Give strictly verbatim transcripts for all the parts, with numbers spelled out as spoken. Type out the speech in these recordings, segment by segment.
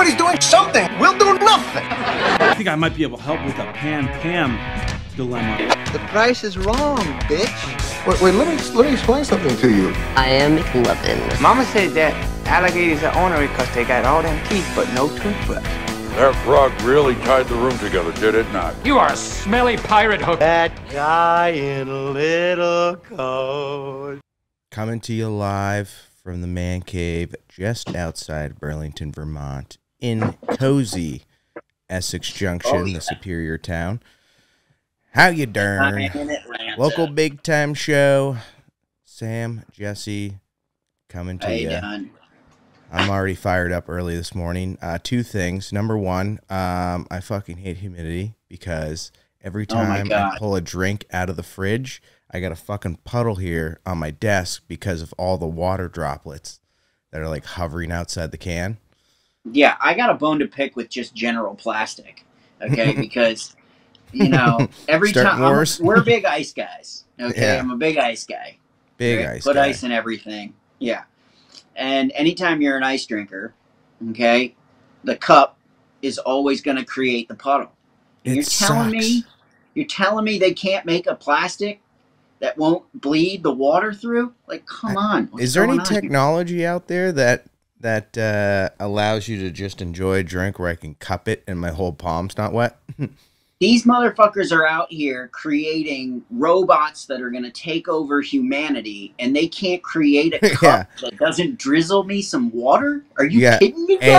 Everybody's doing something. We'll do nothing. I think I might be able to help with a Pam-Pam dilemma. The price is wrong, bitch. Wait, wait, let me, let me explain something to you. I am loving. Mama said that alligators are ornery because they got all them teeth but no toothbrush. That frog really tied the room together, did it not? You are a smelly pirate hook. That guy in a little coat. Coming to you live from the man cave just outside Burlington, Vermont, in cozy Essex Junction, oh, yeah. the superior town. How you darn? Local big time show. Sam, Jesse, coming to How you. you. I'm already fired up early this morning. Uh, two things. Number one, um, I fucking hate humidity because every time oh I pull a drink out of the fridge, I got a fucking puddle here on my desk because of all the water droplets that are like hovering outside the can. Yeah, I got a bone to pick with just general plastic, okay? Because, you know, every time we're big ice guys, okay? Yeah. I'm a big ice guy. Big right? ice Put guy. Put ice in everything, yeah. And anytime you're an ice drinker, okay, the cup is always going to create the puddle. And you're telling me, you're telling me they can't make a plastic that won't bleed the water through? Like, come on. Is there any technology out there that that uh, allows you to just enjoy a drink where I can cup it and my whole palm's not wet? These motherfuckers are out here creating robots that are going to take over humanity, and they can't create a cup yeah. that doesn't drizzle me some water? Are you yeah. kidding me, guys? A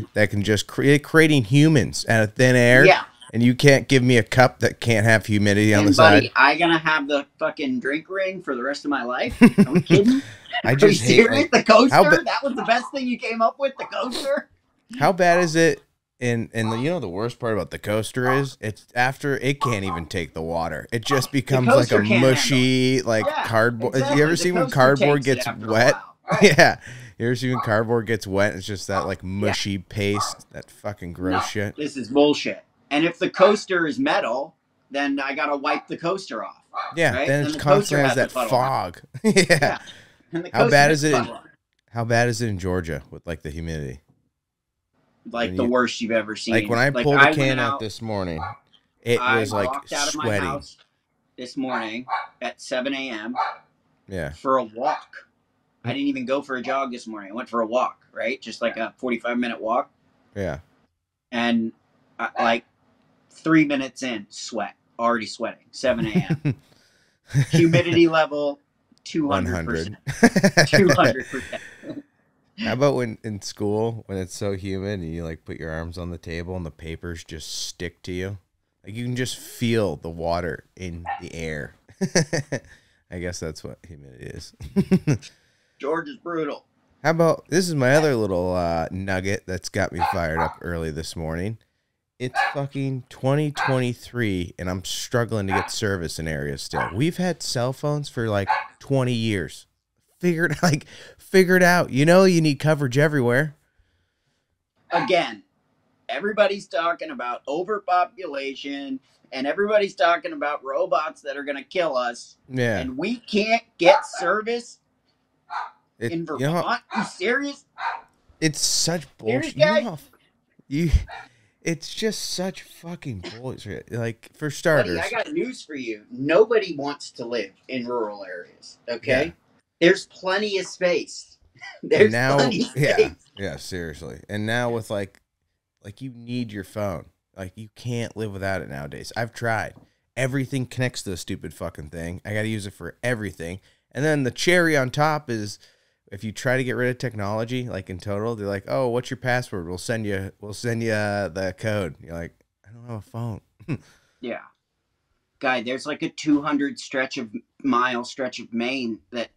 I that can just create creating humans out of thin air, yeah. and you can't give me a cup that can't have humidity and on the buddy, side? I gonna have the fucking drink ring for the rest of my life? Are we kidding? I just are you serious? Like, the coaster? That was the best thing you came up with, the coaster? How bad is it? And, and the, you know the worst part about the coaster is it's after it can't even take the water. It just becomes like a mushy, like yeah, cardboard. Exactly. You ever see when cardboard gets wet? Right. Yeah. You ever see when cardboard gets wet? It's just that like mushy yeah. paste, that fucking gross no, shit. This is bullshit. And if the coaster is metal, then I got to wipe the coaster off. Yeah. Right? Then, then it the constantly has that fog. yeah. yeah. And the How bad is it? In, how bad is it in Georgia with like the humidity? Like you, the worst you've ever seen. Like when I like pulled the can out, out this morning, it I was like sweating. I walked out of my house this morning at seven A M Yeah. for a walk. I didn't even go for a jog this morning. I went for a walk, right? Just like a forty-five minute walk. Yeah. And I, like three minutes in, sweat. Already sweating. seven A M Humidity level, two hundred percent. two hundred percent. How about when in school, when it's so humid and you like put your arms on the table and the papers just stick to you? Like you can just feel the water in the air. I guess that's what humidity is. George is brutal. How about, this is my other little uh, nugget that's got me fired up early this morning. It's fucking twenty twenty-three and I'm struggling to get service in areas still. We've had cell phones for like twenty years. Figured like figured out, you know, you need coverage everywhere. Again, everybody's talking about overpopulation and everybody's talking about robots that are going to kill us. Yeah, and we can't get service it, in Vermont. You know, you serious? It's such bullshit. You know how, you, it's just such fucking bullshit. Like for starters, buddy, I got news for you. Nobody wants to live in rural areas. Okay. Yeah. There's plenty of space. There's now, plenty of space. Yeah, yeah, seriously. And now with like, like you need your phone. Like you can't live without it nowadays. I've tried. Everything connects to the stupid fucking thing. I got to use it for everything. And then the cherry on top is if you try to get rid of technology, like in total, they're like, oh, what's your password? We'll send you, we'll send you uh, the code. You're like, I don't have a phone. yeah. Guy, there's like a two hundred stretch of mile stretch of Maine that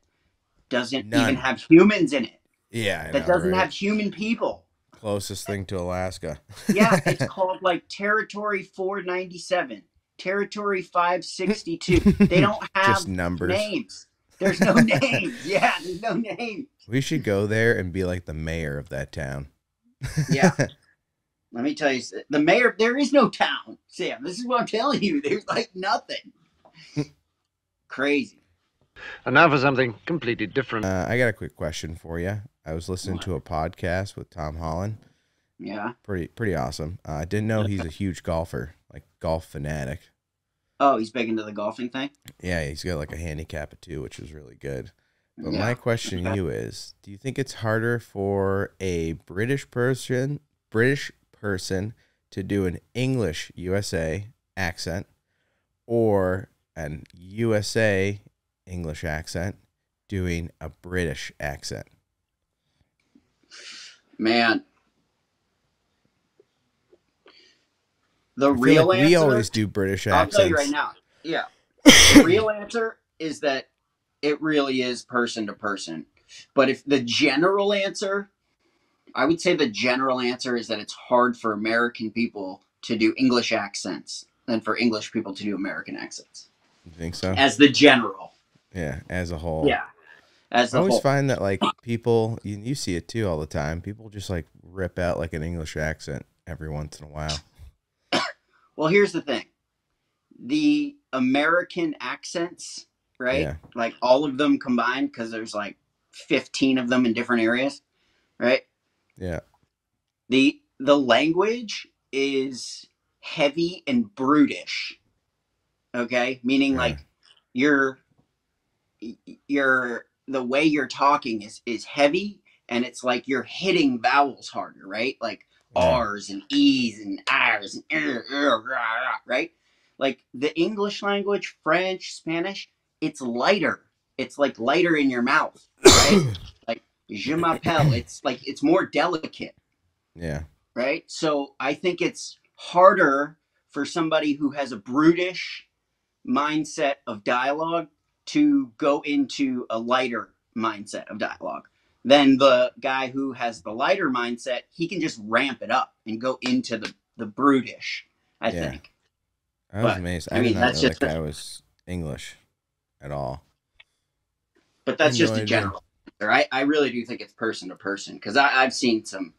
doesn't None. even have humans in it. Yeah, I that know, doesn't right? have human people. Closest thing to Alaska. yeah, it's called like Territory four ninety-seven, Territory five sixty-two. They don't have just numbers. Names. There's no names. Yeah, there's no names. We should go there and be like the mayor of that town. yeah. Let me tell you, the mayor, there is no town, Sam. This is what I'm telling you. There's like nothing. Crazy. And now for something completely different. Uh, I got a quick question for you. I was listening what? to a podcast with Tom Holland, Yeah. Pretty pretty awesome. I uh, didn't know he's a huge golfer, like golf fanatic. Oh, he's big into the golfing thing? Yeah, he's got like a handicap of two, which is really good. But yeah. My question to you is, do you think it's harder for a British person British person to do an English U S A accent or an U S A English accent doing a British accent? Man. The real like answer... We always do British accents. I'll tell you right now. Yeah. The real answer is that it really is person to person. But if the general answer... I would say the general answer is that it's hard for American people to do English accents than for English people to do American accents. You think so? As the general. Yeah, as a whole. Yeah, as a whole. I always find that, like, people, you, you see it, too, all the time. People just, like, rip out, like, an English accent every once in a while. Well, here's the thing. The American accents, right, yeah. like, all of them combined, because there's, like, fifteen of them in different areas, right? Yeah. The the language is heavy and brutish. Okay? Meaning yeah. like you're you're the way you're talking is is heavy, and it's like you're hitting vowels harder, right? Like yeah. R's and E's and R's and er, er, right? Like the English language, French, Spanish, it's lighter. It's like lighter in your mouth, right? Je m'appelle. It's like, it's more delicate. Yeah. Right. So I think it's harder for somebody who has a brutish mindset of dialogue to go into a lighter mindset of dialogue than the guy who has the lighter mindset. He can just ramp it up and go into the, the brutish, I yeah. think. I was but, amazed. I, I mean, did not that's know just that guy was English at all. But that's just no a general. I, I really do think it's person to person, because I've seen some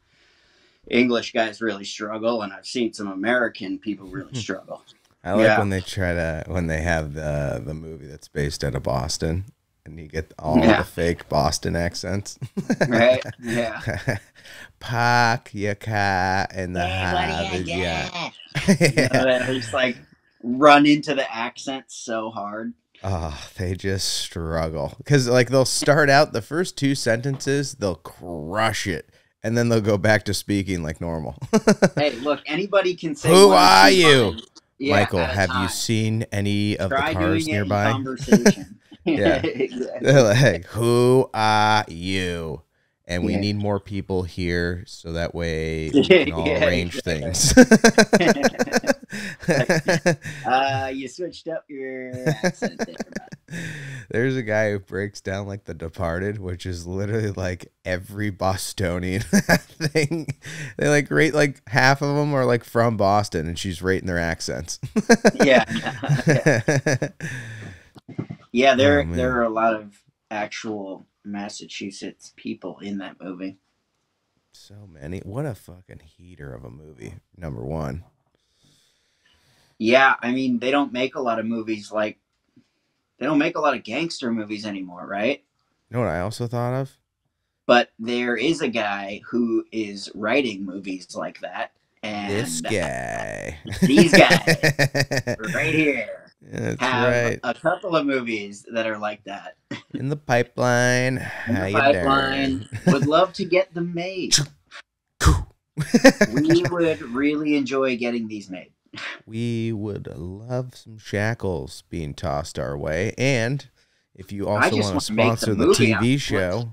English guys really struggle, and I've seen some American people really struggle. I like yeah. when they try to when they have the the movie that's based out of Boston, and you get all yeah. the fake Boston accents, right? Yeah, park your car in the hey, yeah. yeah. Just like run into the accent so hard. Oh, they just struggle because, like, they'll start out the first two sentences, they'll crush it, and then they'll go back to speaking like normal. Hey, look, anybody can say, "Who are you, yeah, Michael? Have time. You seen any of Try the cars nearby?" Conversation. yeah, exactly. They're like, "Who are you?" And we yeah. need more people here so that way we can all yeah, arrange exactly. things. uh, you switched up your accent there. There's a guy who breaks down like The Departed, which is literally like every Bostonian thing. They like rate like half of them are like from Boston, and she's rating their accents. yeah, yeah, yeah. There, oh, there are a lot of actual Massachusetts people in that movie. So many. What a fucking heater of a movie. Number one. Yeah, I mean, they don't make a lot of movies like, they don't make a lot of gangster movies anymore, right? You know what I also thought of? But there is a guy who is writing movies like that. And this guy. Uh, these guys. Right here. That's have right. a couple of movies that are like that. In the pipeline. In the pipeline. Would love to get them made. We would really enjoy getting these made. We would love some shackles being tossed our way. And if you also want to sponsor the, the T V show,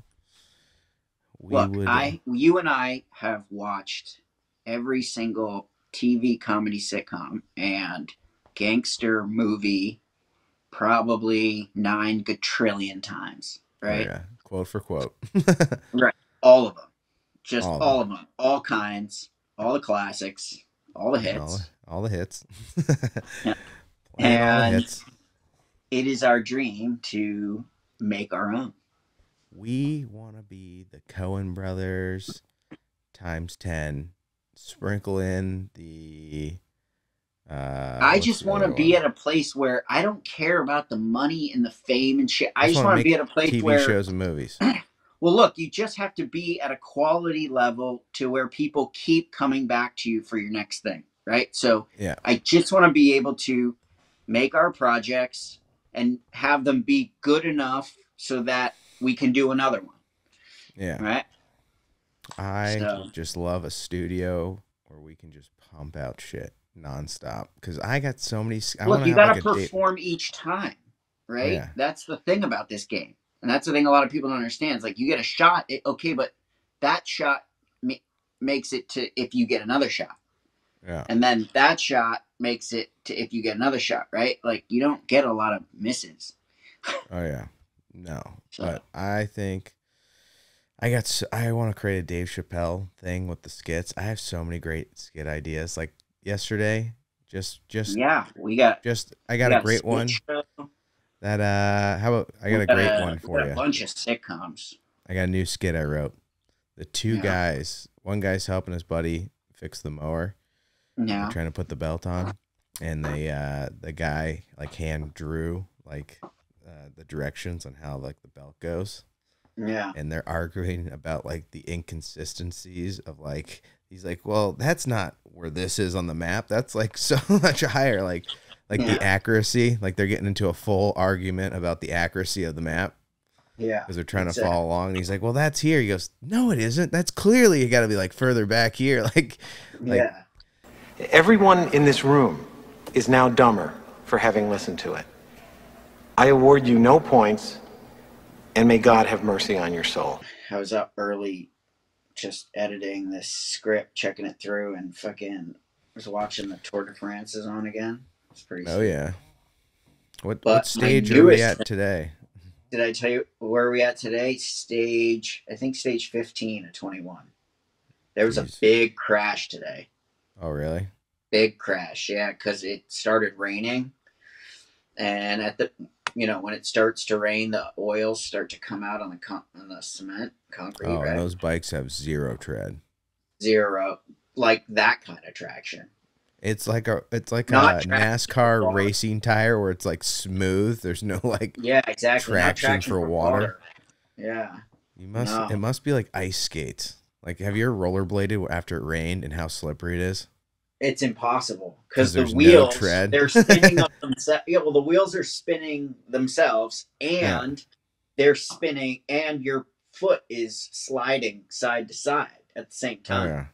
we Look, would... I, you and I have watched every single T V comedy sitcom and gangster movie probably nine trillion times, right? Oh, yeah. Quote for quote. Right. All of them. Just all, all of them. them. All kinds. All the classics. All the hits. All, all the hits. yeah. And all the hits. It is our dream to make our own. We want to be the Coen brothers times ten. Sprinkle in the... Uh, I just want to be at a place where I don't care about the money and the fame and shit. I, I just want to be at a place T V where... T V shows and movies. Well, look, you just have to be at a quality level to where people keep coming back to you for your next thing, right? So yeah. I just want to be able to make our projects and have them be good enough so that we can do another one. Yeah. Right? I so. just love a studio where we can just pump out shit nonstop, because I got so many. I Look, you got to like perform date. each time, right? Yeah. That's the thing about this game. And that's the thing a lot of people don't understand. It's like you get a shot, it, okay, but that shot ma makes it to if you get another shot. Yeah. And then that shot makes it to if you get another shot, right? Like you don't get a lot of misses. Oh, yeah. No. So. But I think I got, so, I want to create a Dave Chappelle thing with the skits. I have so many great skit ideas. Like yesterday, just, just, yeah, we got, just, I got, got a great one. Show. That uh, how about I got we a great got a, one for got you? A bunch of sitcoms. I got a new skit I wrote. The two yeah. guys, one guy's helping his buddy fix the mower, yeah, trying to put the belt on, and the uh, the guy like hand drew like uh, the directions on how like the belt goes. Yeah, and they're arguing about like the inconsistencies of like he's like, well, that's not where this is on the map. That's like so much higher, like. Like yeah. the accuracy, like they're getting into a full argument about the accuracy of the map. Yeah. Because they're trying to exactly. follow along. And he's like, well, that's here. He goes, no, it isn't. That's clearly, you got to be like further back here. Like, like, yeah. Everyone in this room is now dumber for having listened to it. I award you no points, and may God have mercy on your soul. I was up early just editing this script, checking it through, and fucking was watching the Tour de France is on again. Oh yeah, what, what stage are we at today? Did I tell you where we at today? Stage, I think stage fifteen of twenty-one. There was Jeez. a big crash today. Oh really? Big crash, yeah, because it started raining, and at the you know when it starts to rain, the oils start to come out on the con on the cement concrete. Oh, right? Those bikes have zero tread. Zero, like that kind of traction. It's like a it's like Not a NASCAR water. racing tire where it's like smooth. There's no like yeah exactly traction, traction for water. water. Yeah, you must no. it must be like ice skates. Like, have you ever rollerbladed after it rained and how slippery it is? It's impossible because the wheels no tread. they're spinning up themselves. Yeah, well, the wheels are spinning themselves, and yeah. they're spinning, and your foot is sliding side to side at the same time.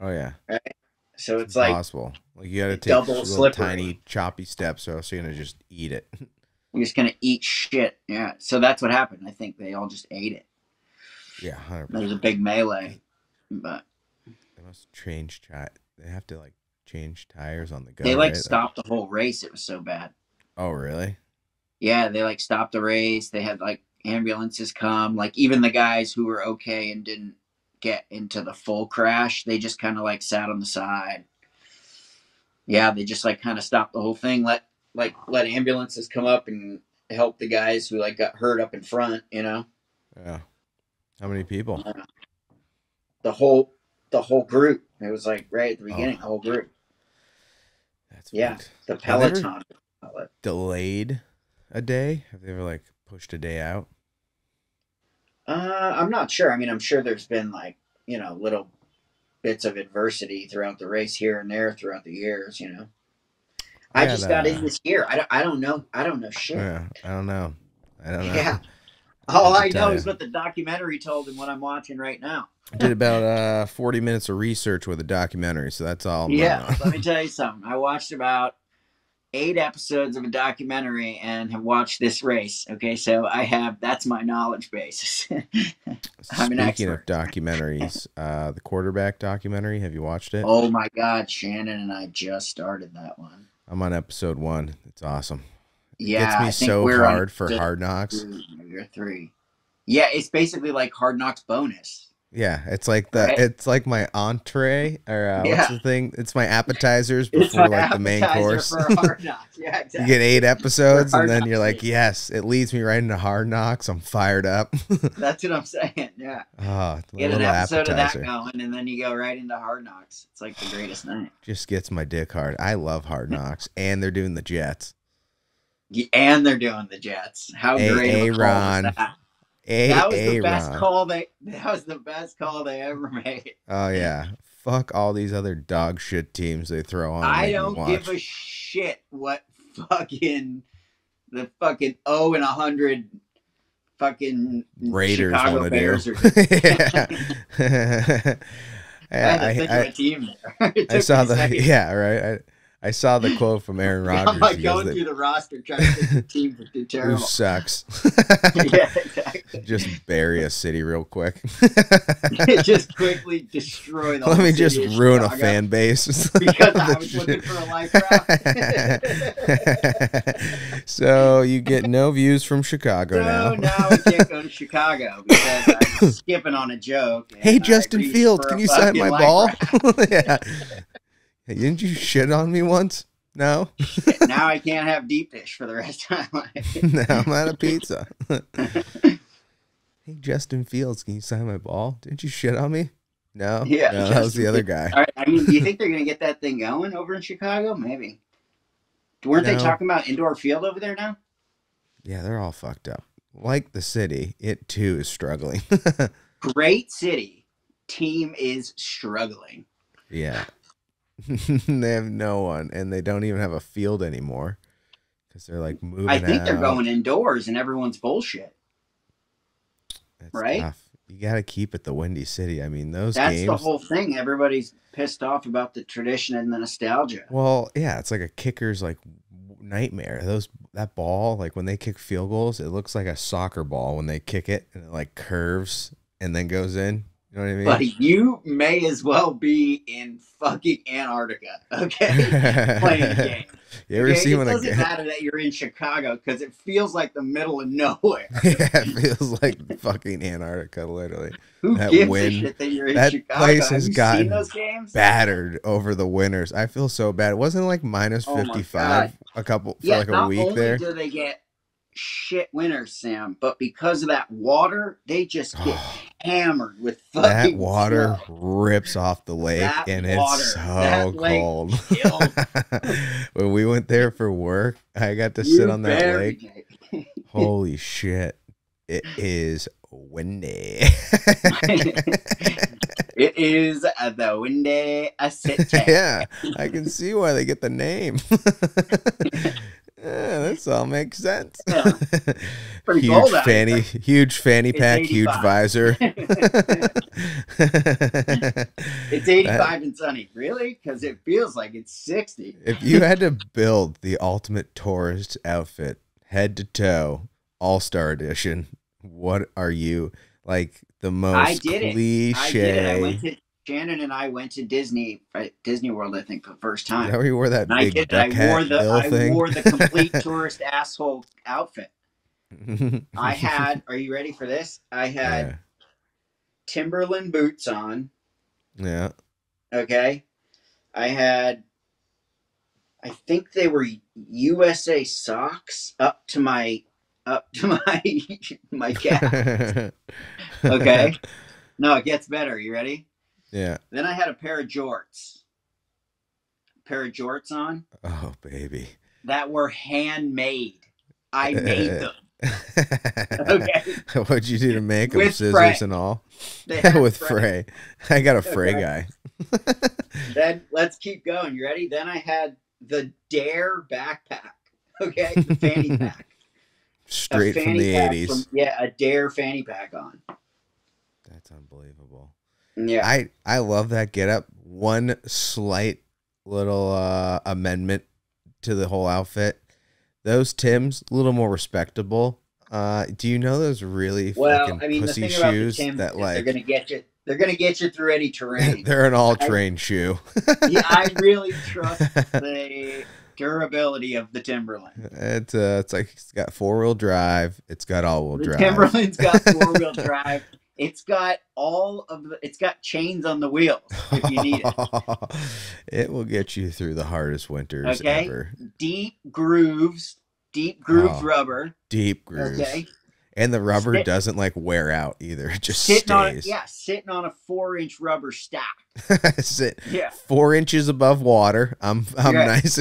Oh yeah, oh yeah. Right? So it's, it's like impossible. Like you got to take little slippery. tiny choppy steps, or else you're gonna just eat it. You're just gonna eat shit. Yeah. So that's what happened. I think they all just ate it. Yeah. one hundred percent. There was a big melee, but they must change. They have to like change tires on the go. They like right? stopped the whole race. It was so bad. Oh really? Yeah. They like stopped the race. They had like ambulances come. Like even the guys who were okay and didn't get into the full crash, they just kind of like sat on the side. Yeah, they just like kind of stopped the whole thing, let like let ambulances come up and help the guys who like got hurt up in front, you know. Yeah. How many people? Uh, the whole the whole group. It was like right at the beginning, oh. the whole group. That's yeah. Weird. The Peloton. Delayed a day? Have they ever like pushed a day out? Uh, I'm not sure. I mean, I'm sure there's been like, you know, little bits of adversity throughout the race here and there throughout the years, you know. I yeah, just got uh, in this year. I don't, I don't know. I don't know shit. Yeah, I don't know. I don't know. Yeah. All I, I know you. is what the documentary told and what I'm watching right now. I did about uh, forty minutes of research with a documentary, so that's all. I'm yeah, let me tell you something. I watched about eight episodes of a documentary and have watched this race. Okay, so I have, that's my knowledge base. I'm an expert. Speaking of documentaries, uh, the quarterback documentary, have you watched it? Oh my God, Shannon and I just started that one. I'm on episode one. It's awesome. Yeah. It gets me I think so we're hard on for two, Hard Knocks. You're three. Yeah, it's basically like Hard Knocks bonus. Yeah, it's like the right? it's like my entree or uh, yeah. what's the thing? It's my appetizers before like appetizer the main course. For Hard Knocks. Yeah, exactly. You get eight episodes and then you're like, yes, it leads me right into Hard Knocks. I'm fired up. That's what I'm saying. Yeah. Oh, get an episode appetizer. of that going, and then you go right into Hard Knocks. It's like the greatest night. Just gets my dick hard. I love Hard Knocks, and they're doing the Jets. And they're doing the Jets. How a great! A Ron. A- that was the best Rod. call they. That was the best call they ever made. Oh yeah, fuck all these other dog shit teams they throw on. I don't give a shit what fucking the fucking oh and a hundred fucking Raiders Chicago Bears do. Are. yeah. yeah, I, I, I, team there. I saw the seconds. yeah right. I, I saw the quote from Aaron Rodgers. I'm like going that, through the roster trying to pick the team that did terrible. Who sucks? yeah, exactly. Just bury a city real quick. just quickly destroy the Let whole me just ruin Chicago. a fan base. because I was looking for a life route. So you get no views from Chicago so now. now we can't go to Chicago because I'm skipping on a joke. Hey, Justin Fields, can you sign my ball? yeah. Hey, didn't you shit on me once? No? Now I can't have deep dish for the rest of my life. Now I'm out of pizza. Hey, Justin Fields, can you sign my ball? Didn't you shit on me? No? Yeah. No, that was the other guy. All right, I mean, do you think they're going to get that thing going over in Chicago? Maybe. Weren't no. they talking about indoor field over there now? Yeah, they're all fucked up. Like the city, it too is struggling. Great city. Team is struggling. Yeah. They have no one, and they don't even have a field anymore because they're like moving. I think out. They're going indoors, and everyone's bullshit. That's right? Tough. You got to keep it the Windy City. I mean, those that's games, the whole thing. Everybody's pissed off about the tradition and the nostalgia. Well, yeah, it's like a kicker's like nightmare. Those that ball, like when they kick field goals, it looks like a soccer ball when they kick it, and it like curves and then goes in. You know what I mean? But you may as well be in fucking Antarctica, okay? Playing a game. You ever okay? see it when doesn't a game... matter that you're in Chicago because it feels like the middle of nowhere. Yeah, it feels like fucking Antarctica, literally. Who that gives win, a shit that you're in that Chicago? That place has gotten those games? battered over the winters. I feel so bad. It wasn't like minus oh fifty-five a couple for yeah, like a week there. Not only do they get shit winters, Sam, but because of that water, they just get hammered with fucking that water snow. rips off the lake, that and water, it's so cold. When we went there for work, I got to you sit on that lake. Holy shit, it is windy. It is the Windy City. Yeah, I can see why they get the name. Yeah, this all makes sense. Yeah. Pretty huge cold out fanny, here. huge fanny it's pack, eighty-five. Huge visor. It's eighty-five and sunny, really? Because it feels like it's sixty. If you had to build the ultimate tourist outfit, head to toe, all-star edition, what are you like? The most I did cliche. It. I did it. I went to Shannon and I went to Disney, right, Disney World, I think, for the first time. Is that where you wore that and big I did, duck I hat wore the, I thing? wore the complete tourist asshole outfit. I had, are you ready for this? I had yeah. Timberland boots on. Yeah. Okay. I had, I think they were U S A socks up to my, up to my, my calf. Okay. No, it gets better. You ready? Yeah. Then I had a pair of jorts. A pair of jorts on. Oh, baby. That were handmade. I made them. Okay. What'd you do to make With them? Scissors fray. and all? With fray. fray. I got a fray okay. guy. Then let's keep going. You ready? Then I had the Dare backpack. Okay. The fanny pack. Straight fanny from the eighties. From, yeah, a Dare fanny pack on. That's unbelievable. Yeah, I I love that getup. One slight little uh, amendment to the whole outfit. Those Tims, a little more respectable. Uh, do you know those really well, fucking I mean, pussy the thing shoes about the Tims that like they're gonna get you? They're gonna get you through any terrain. They're an all-terrain shoe. Yeah, I really trust the durability of the Timberland. It's uh, it's like it's got four-wheel drive. It's got all-wheel drive. Timberland's got four-wheel drive. It's got all of the, it's got chains on the wheels if you need it. It will get you through the hardest winters okay? ever. Deep grooves, deep grooved oh, rubber. Deep grooves. Okay. And the rubber Sit, doesn't like wear out either. It just sitting stays. On a, yeah, sitting on a four inch rubber stack. Sit, yeah. Four inches above water. I'm I'm right. nice.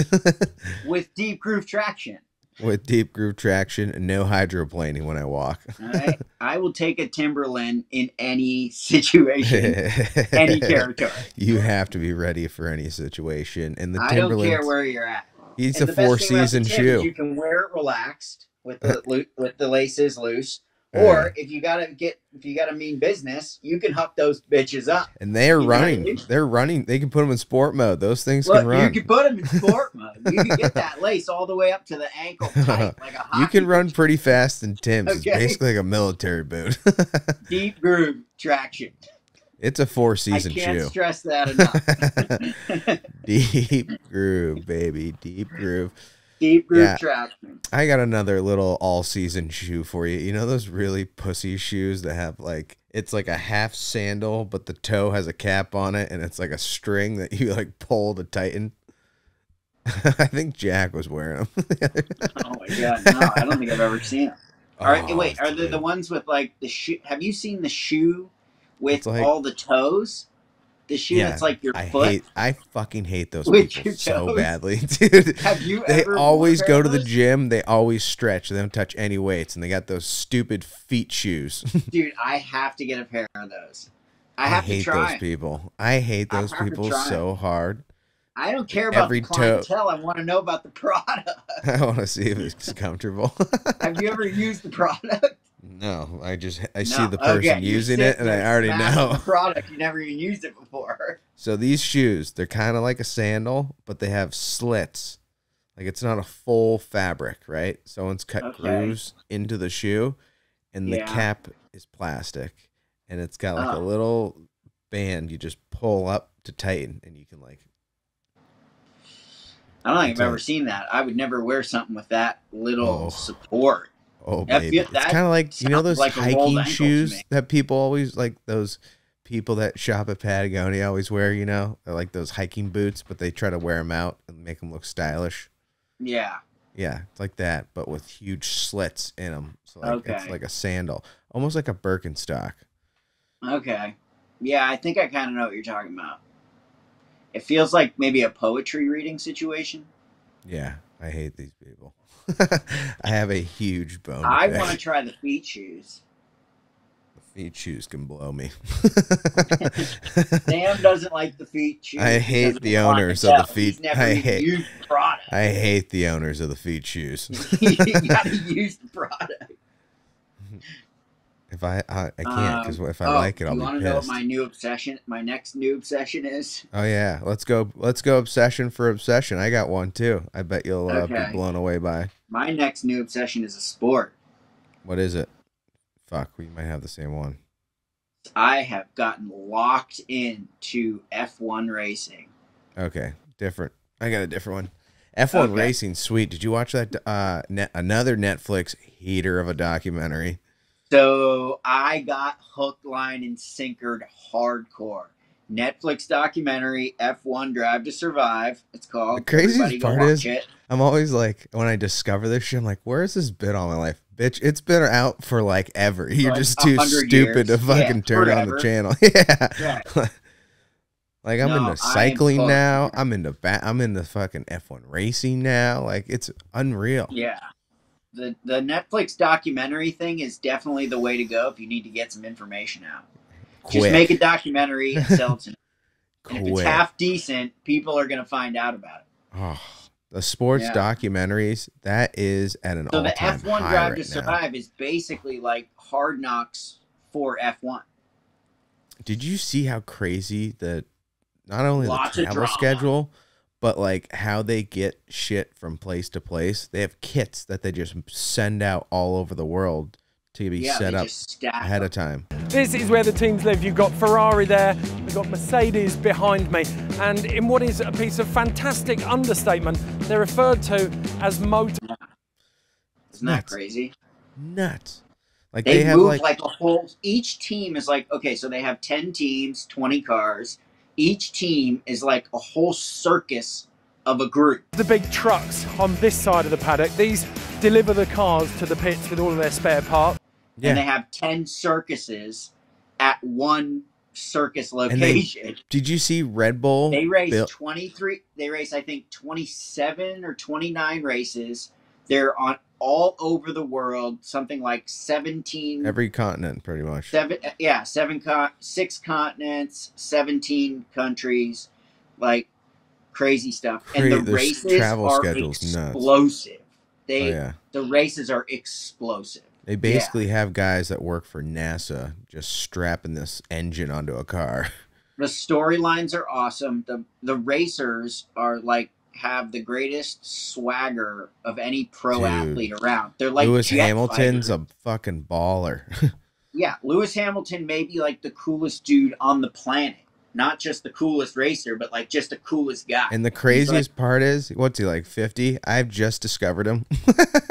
With deep groove traction. with deep groove traction and no hydroplaning when I walk. I, I will take a Timberland in any situation, any territory. You have to be ready for any situation. And the I Timberland, don't care where you're at. It's and a four-season shoe. You can wear it relaxed with the with the laces loose. Or uh, if you gotta get, if you gotta mean business, you can huck those bitches up. And they are you running. I mean? They're running. They can put them in sport mode. Those things Look, can run. You can put them in sport mode. You can get that lace all the way up to the ankle, tight, like a. You can run pretty fast in Tim's. Okay. It's basically like a military boot. Deep groove traction. It's a four-season shoe. I can't shoe. stress that enough. Deep groove, baby. Deep groove. Deep root yeah. traction. I got another little all-season shoe for you. You know those really pussy shoes that have like, it's like a half sandal, but the toe has a cap on it, and it's like a string that you like pull to tighten? I think Jack was wearing them. Oh my God, no, I don't think I've ever seen them. All right, oh, wait, are they the ones with like the shoe? Have you seen the shoe with like, all the toes? The shoe yeah, that's like your I foot. Hate, I fucking hate those people so badly, dude. Have you they ever always go to those? the gym. They always stretch. They don't touch any weights, and they got those stupid feet shoes. Dude, I have to get a pair of those. I, I have hate to try those people. I hate those I people so hard. I don't care about Every the clientele. I want to know about the product. I want to see if it's comfortable. Have you ever used the product? No, I just I no. see the person okay. using it, and I already know. Product, you never even used it before. So these shoes, they're kind of like a sandal, but they have slits. Like it's not a full fabric, right? Someone's cut okay. grooves into the shoe, and yeah. the cap is plastic, and it's got like uh. a little band you just pull up to tighten, and you can like. I don't think I've ever seen that. I would never wear something with that little oh. support. Oh, baby. It's kind of like, you know, those like hiking shoes that people always like, those people that shop at Patagonia always wear, you know, they're like those hiking boots, but they try to wear them out and make them look stylish. Yeah. Yeah. It's like that, but with huge slits in them. So like, okay. it's like a sandal, almost like a Birkenstock. Okay. Yeah. I think I kind of know what you're talking about. It feels like maybe a poetry reading situation. Yeah. I hate these people. I have a huge bone. I want to try the feet shoes. The feet shoes can blow me. Sam doesn't like the feet shoes. I hate the owners of the feet. I hate. I hate the owners of the feet shoes. You gotta use the product. If I I, I can't because um, if I oh, like it, I'll be pissed. You want to know what my new obsession? My next new obsession is. Oh yeah, let's go. Let's go obsession for obsession. I got one too. I bet you'll uh, okay. be blown away by. My next new obsession is a sport. What is it? Fuck, we might have the same one. I have gotten locked into F one racing. Okay, different. I got a different one. F one okay. racing, sweet. Did you watch that? Uh, ne another Netflix heater of a documentary. So I got hook, line, and sinkered hardcore. Netflix documentary, F one Drive to Survive, it's called. The craziest part is, it. I'm always like, when I discover this shit, I'm like, where has this been all my life? Bitch, it's been out for like ever. You're like just too stupid years. to fucking yeah, turn forever. on the channel. yeah. yeah. Like I'm no, into cycling I'm now. I'm into, ba I'm into fucking F one racing now. Like it's unreal. Yeah. The, the Netflix documentary thing is definitely the way to go if you need to get some information out. Quick. Just make a documentary and sell it to them. And if it's half decent, people are going to find out about it. Oh, the sports yeah. documentaries, that is at an all-time high. So the F one Drive to Survive is basically like Hard Knocks for F one. Did you see how crazy the not only Lots the travel schedule but like how they get shit from place to place? They have kits that they just send out all over the world to be yeah, set up ahead of time. This is where the teams live. You've got Ferrari there, you've got Mercedes behind me, and in what is a piece of fantastic understatement, they're referred to as motor. Isn't that crazy? Nuts. Like they, they have move like, like a whole, each team is like, okay, so they have ten teams, twenty cars, each team is like a whole circus of a group. The big trucks on this side of the paddock, these deliver the cars to the pits with all of their spare parts. Yeah. And they have ten circuses at one circus location. They, did you see Red Bull? They race twenty-three, they race I think twenty-seven or twenty-nine races. They're on all over the world, something like seventeen. Every continent, pretty much. Seven, yeah, seven, con six continents, seventeen countries, like crazy stuff. Crazy, and the races travel are schedules, explosive. Nuts. They, oh, yeah. The races are explosive. They basically yeah. have guys that work for NASA just strapping this engine onto a car. The storylines are awesome. The the racers are like have the greatest swagger of any pro Dude. athlete around. They're like Lewis Hamilton's fighters. a fucking baller. Yeah, Lewis Hamilton may be like the coolest dude on the planet. Not just the coolest racer, but like just the coolest guy. And the craziest like, part is, what's he like, fifty? I've just discovered him.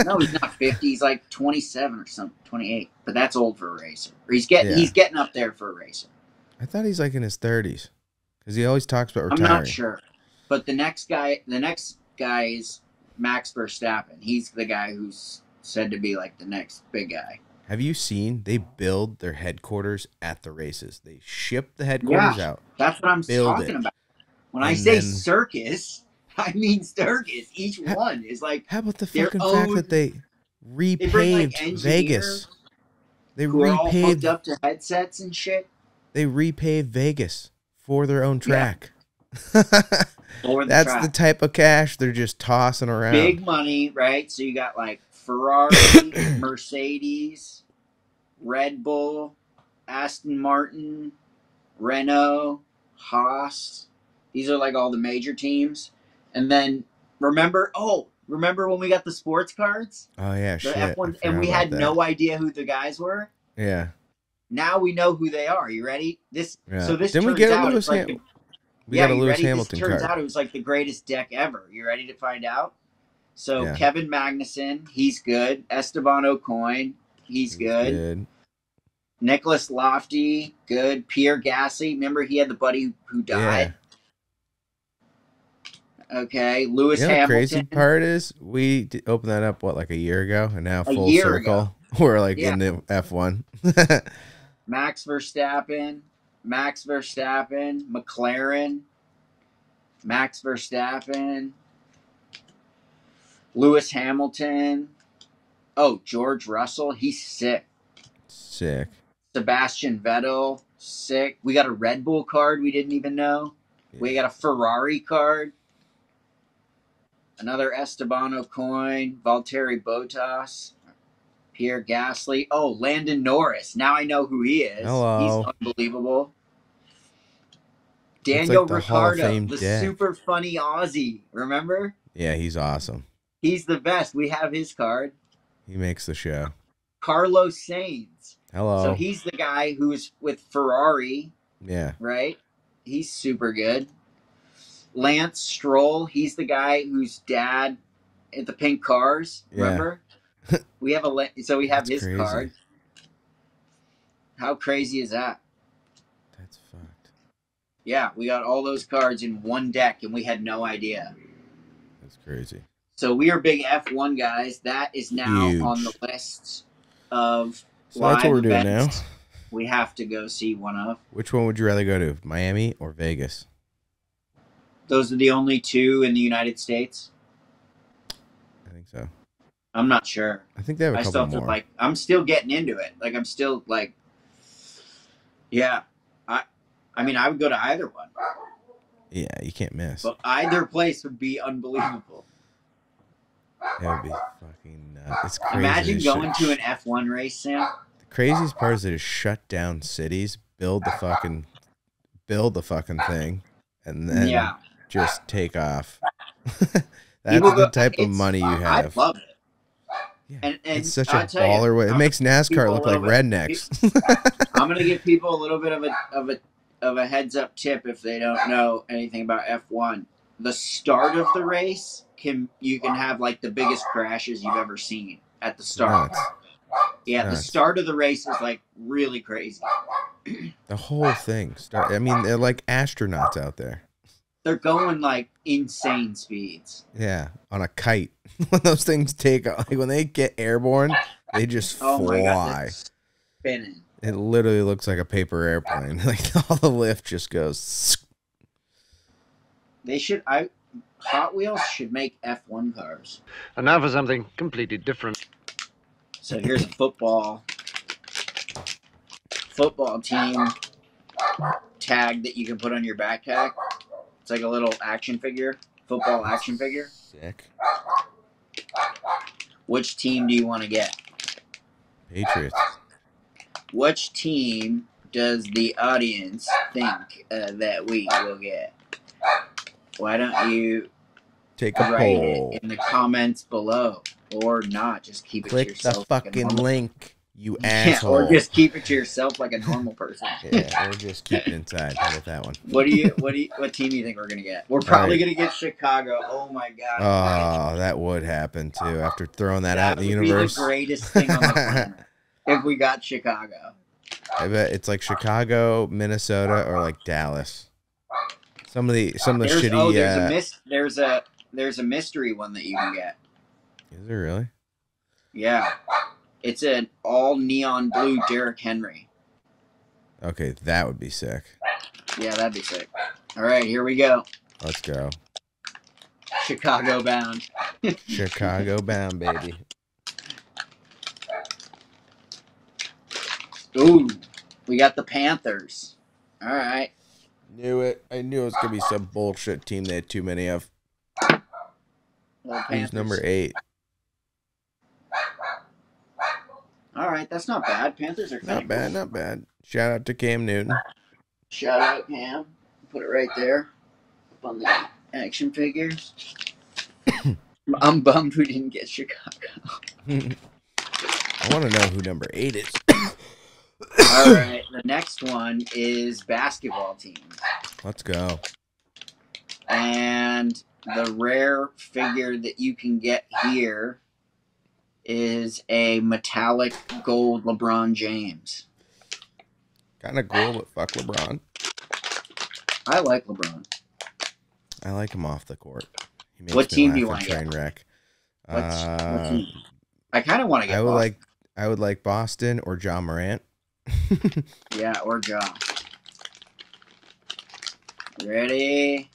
No, he's not fifty. He's like twenty-seven or something, twenty-eight. But that's old for a racer. Or he's getting yeah. he's getting up there for a racer. I thought he's like in his thirties because he always talks about retiring. I'm not sure. But the next guy, the next guy is Max Verstappen. He's the guy who's said to be like the next big guy. Have you seen they build their headquarters at the races? They ship the headquarters yeah, out. That's what I'm talking it. about. When and I say then, circus, I mean circus. Each how, one is like how about the fucking own, fact that they repaved they like Vegas? They who repaved all hooked up to headsets and shit. They repaved Vegas for their own track. Yeah. the that's track. the type of cash they're just tossing around. Big money, right? So you got like Ferrari, Mercedes, Red Bull, Aston Martin, Renault, Haas. These are like all the major teams. And then remember, oh, remember when we got the sports cards? Oh yeah, the shit. F one, and we had that. no idea who the guys were. Yeah. Now we know who they are. You ready? This yeah. so this Didn't turns we get out. It's like a, we yeah, got a Lewis ready? Hamilton this turns card. out it was like the greatest deck ever. You ready to find out? So yeah. Kevin Magnussen, he's good. Esteban Ocon, he's, he's good. good. Nicholas Latifi, good. Pierre Gasly, remember he had the buddy who died. Yeah. Okay, Lewis you know Hamilton. The crazy part is we opened that up what like a year ago, and now a full circle ago. we're like yeah. in the F one. Max Verstappen, Max Verstappen, McLaren, Max Verstappen, Lewis Hamilton. Oh, George Russell, he's sick. Sick. Sebastian Vettel, sick. We got a Red Bull card we didn't even know. Yeah. We got a Ferrari card. Another Esteban Ocon, Valtteri Bottas. Pierre Gasly. Oh, Lando Norris. Now I know who he is. Hello. He's unbelievable. Daniel like Ricciardo, the, the super funny Aussie. Remember? Yeah, he's awesome. He's the best. We have his card. He makes the show. Carlos Sainz. Hello. So he's the guy who's with Ferrari. Yeah. Right? He's super good. Lance Stroll. He's the guy whose dad at the pink cars. Yeah. Remember? We have a so we have that's his crazy. card. How crazy is that? That's fucked. Yeah, we got all those cards in one deck, and we had no idea. That's crazy. So we are big F one guys. That is now Huge. on the list of so live that's what we're doing now. We have to go see one of. Which one would you rather go to, Miami or Vegas? Those are the only two in the United States. I think so. I'm not sure. I think they have a I couple still more. Like, I'm still getting into it. Like I'm still like, yeah. I, I mean, I would go to either one. Yeah, you can't miss. But either place would be unbelievable. That would be fucking nuts. It's crazy. Imagine going shit. to an F one race, Sam. The craziest part is they just shut down cities, build the fucking, build the fucking thing, and then yeah. just take off. That's go, the type of money you have. I love it. Yeah. And, and it's such I'll a baller you, way. It I'm makes NASCAR look like bit, rednecks. I'm gonna give people a little bit of a of a of a heads up tip if they don't know anything about F one. The start of the race can you can have like the biggest crashes you've ever seen at the start. Nuts. Yeah, Nuts. the start of the race is like really crazy. The whole thing start. I mean, they're like astronauts out there. They're going like insane speeds. Yeah, on a kite. When those things take off, like when they get airborne, they just fly. Oh my God, it's spinning. It literally looks like a paper airplane. Like all the lift just goes. They should. I Hot Wheels should make F one cars. And now for something completely different. So here's a football football team tag that you can put on your backpack. It's like a little action figure, football action figure. Sick. Which team do you want to get? Patriots. Which team does the audience think uh, that we will get? Why don't you take a poll in the comments below, or not? Just keep it to yourself. Click the fucking link, you asshole. Or just keep it to yourself like a normal person. Yeah, or just keep it inside. How about that one? What do you? What do you? What team do you think we're gonna get? We're probably right. gonna get Chicago. Oh my god. Oh, that would happen too. After throwing that, that out in the universe, be the greatest thing on the planet if we got Chicago. I bet it's like Chicago, Minnesota, or like Dallas. Some of the some of the there's, shitty. Oh, there's uh, a mis there's a there's a mystery one that you can get. Is there really? Yeah, it's an all neon blue Derrick Henry. Okay, that would be sick. Yeah, that'd be sick. All right, here we go. Let's go. Chicago bound. Chicago bound, baby. Ooh, we got the Panthers. All right. Knew it. I knew it was gonna be some bullshit team they had too many of. Who's number eight? All right, that's not bad. Panthers are not bad, not bad. Shout out to Cam Newton. Shout out Cam. Put it right there up on the action figures. I'm bummed we didn't get Chicago. I want to know who number eight is. All right, the next one is basketball team. Let's go. And the rare figure that you can get here is a metallic gold LeBron James. Kind of cool, but fuck LeBron. I like LeBron. I like him off the court. He makes what team do you want to get? Train wreck. What's, uh, what team? I kind of want to get. I would like. I would like Boston or Ja Morant. Yeah, or Ja. Ready?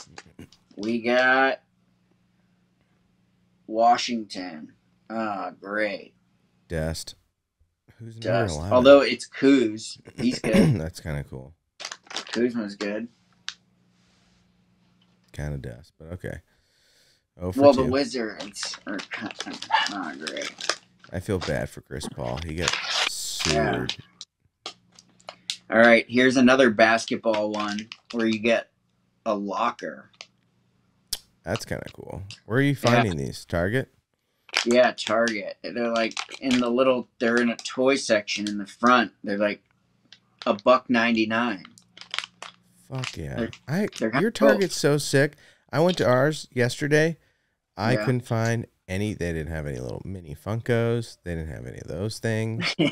We got Washington. Ah, oh, great. Dust. Who's Dust? Although it's Kuz. He's good. That's kind of cool. Kuzma's good. Kind of Dust, but okay. Oh, well, two. The Wizards are kind of not great. I feel bad for Chris Paul. He got sued. Yeah. All right, here's another basketball one where you get a locker. That's kind of cool. Where are you finding yeah. these? Target? Yeah, Target. They're like in the little, they're in a toy section in the front. They're like a buck ninety-nine. Fuck yeah. They're, I, they're your Target's cool. So sick. I went to ours yesterday. I yeah. couldn't find any, they didn't have any little mini Funkos. They didn't have any of those things. Well,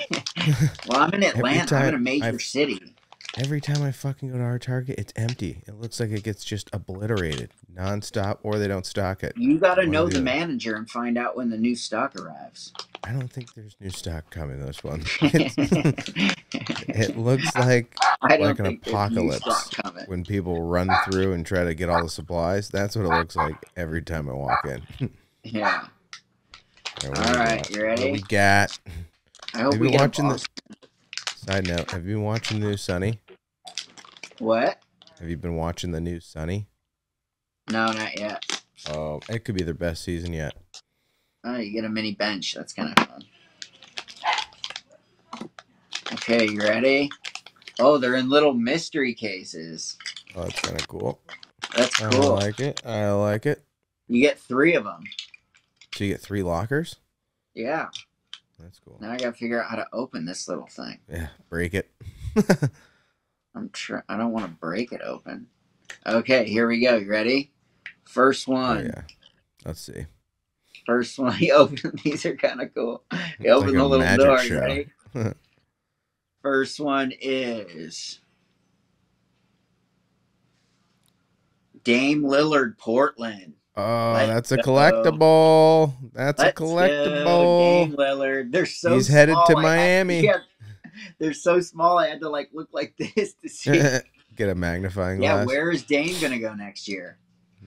I'm in Atlanta. I'm in a major I've, city. Every time I fucking go to our Target, it's empty. It looks like it gets just obliterated nonstop, or they don't stock it. You got to know the manager and find out when the new stock arrives. I don't think there's new stock coming this one. It looks like like an apocalypse when people run through and try to get all the supplies. That's what it looks like every time I walk in. Yeah. All right, you ready? What we got. I hope we get the side note. Have you been watching the new Sunny? What? Have you been watching the new Sunny? No, not yet. Oh, it could be their best season yet. Oh, you get a mini bench. That's kind of fun. Okay, you ready? Oh, they're in little mystery cases. Oh, that's kind of cool. That's cool. I like it. I like it. You get three of them. So you get three lockers? Yeah. That's cool. Now I gotta figure out how to open this little thing. Yeah, break it. I'm sure I don't want to break it open. Okay, here we go. You ready? First one. Oh, yeah. Let's see. First one. You open. These are kind of cool. You it's open like the little door. Show. Right? First one is Dame Lillard, Portland. Oh, Let's that's a collectible. Go. That's Let's a collectible. Dame Lillard. They're so He's small. headed to I Miami. To, yeah, they're so small. I had to like look like this to see. Get a magnifying yeah, glass. Yeah, where is Dame gonna go next year?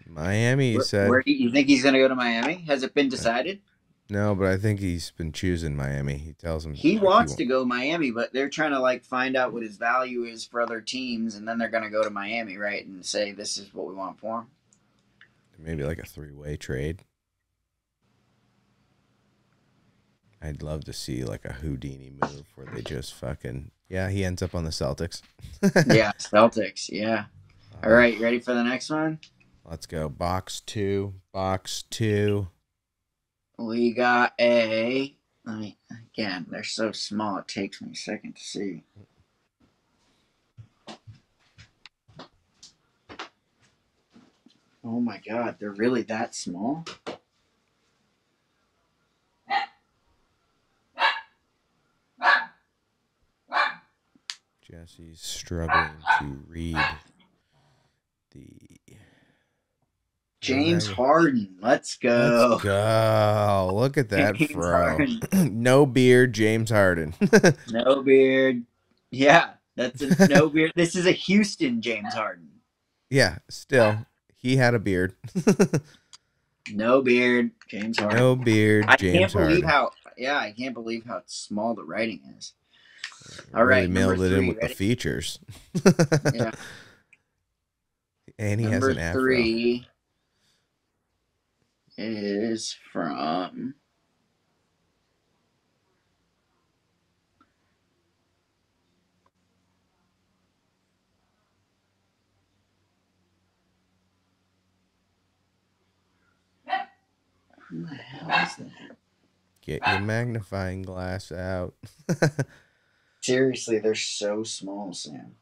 Miami, he where, said. Where, you think he's going to go to Miami? Has it been decided? No, but I think he's been choosing Miami. He tells him he wants he to go Miami, but they're trying to like find out what his value is for other teams, and then they're going to go to Miami, right, and say this is what we want for him. Maybe like a three-way trade. I'd love to see like a Houdini move where they just fucking yeah he ends up on the Celtics. yeah, Celtics. Yeah. All um, right, you ready for the next one? Let's go. Box two. Box two. We got a, let me, again, they're so small it takes me a second to see. Oh my God, they're really that small? Jesse's struggling to read the... James Harden, let's go. Let's go. Look at that, James bro. No beard, James Harden. No beard. Yeah, that's a no beard. This is a Houston James Harden. Yeah, still, he had a beard. No beard, James Harden. No beard, James I can't Harden. Believe how, yeah, I can't believe how small the writing is. All really right, mailed it three, in with ready? The features. Yeah. And he number has an afro. Three. Is from who the hell is that? Get your magnifying glass out. Seriously, they're so small, Sam.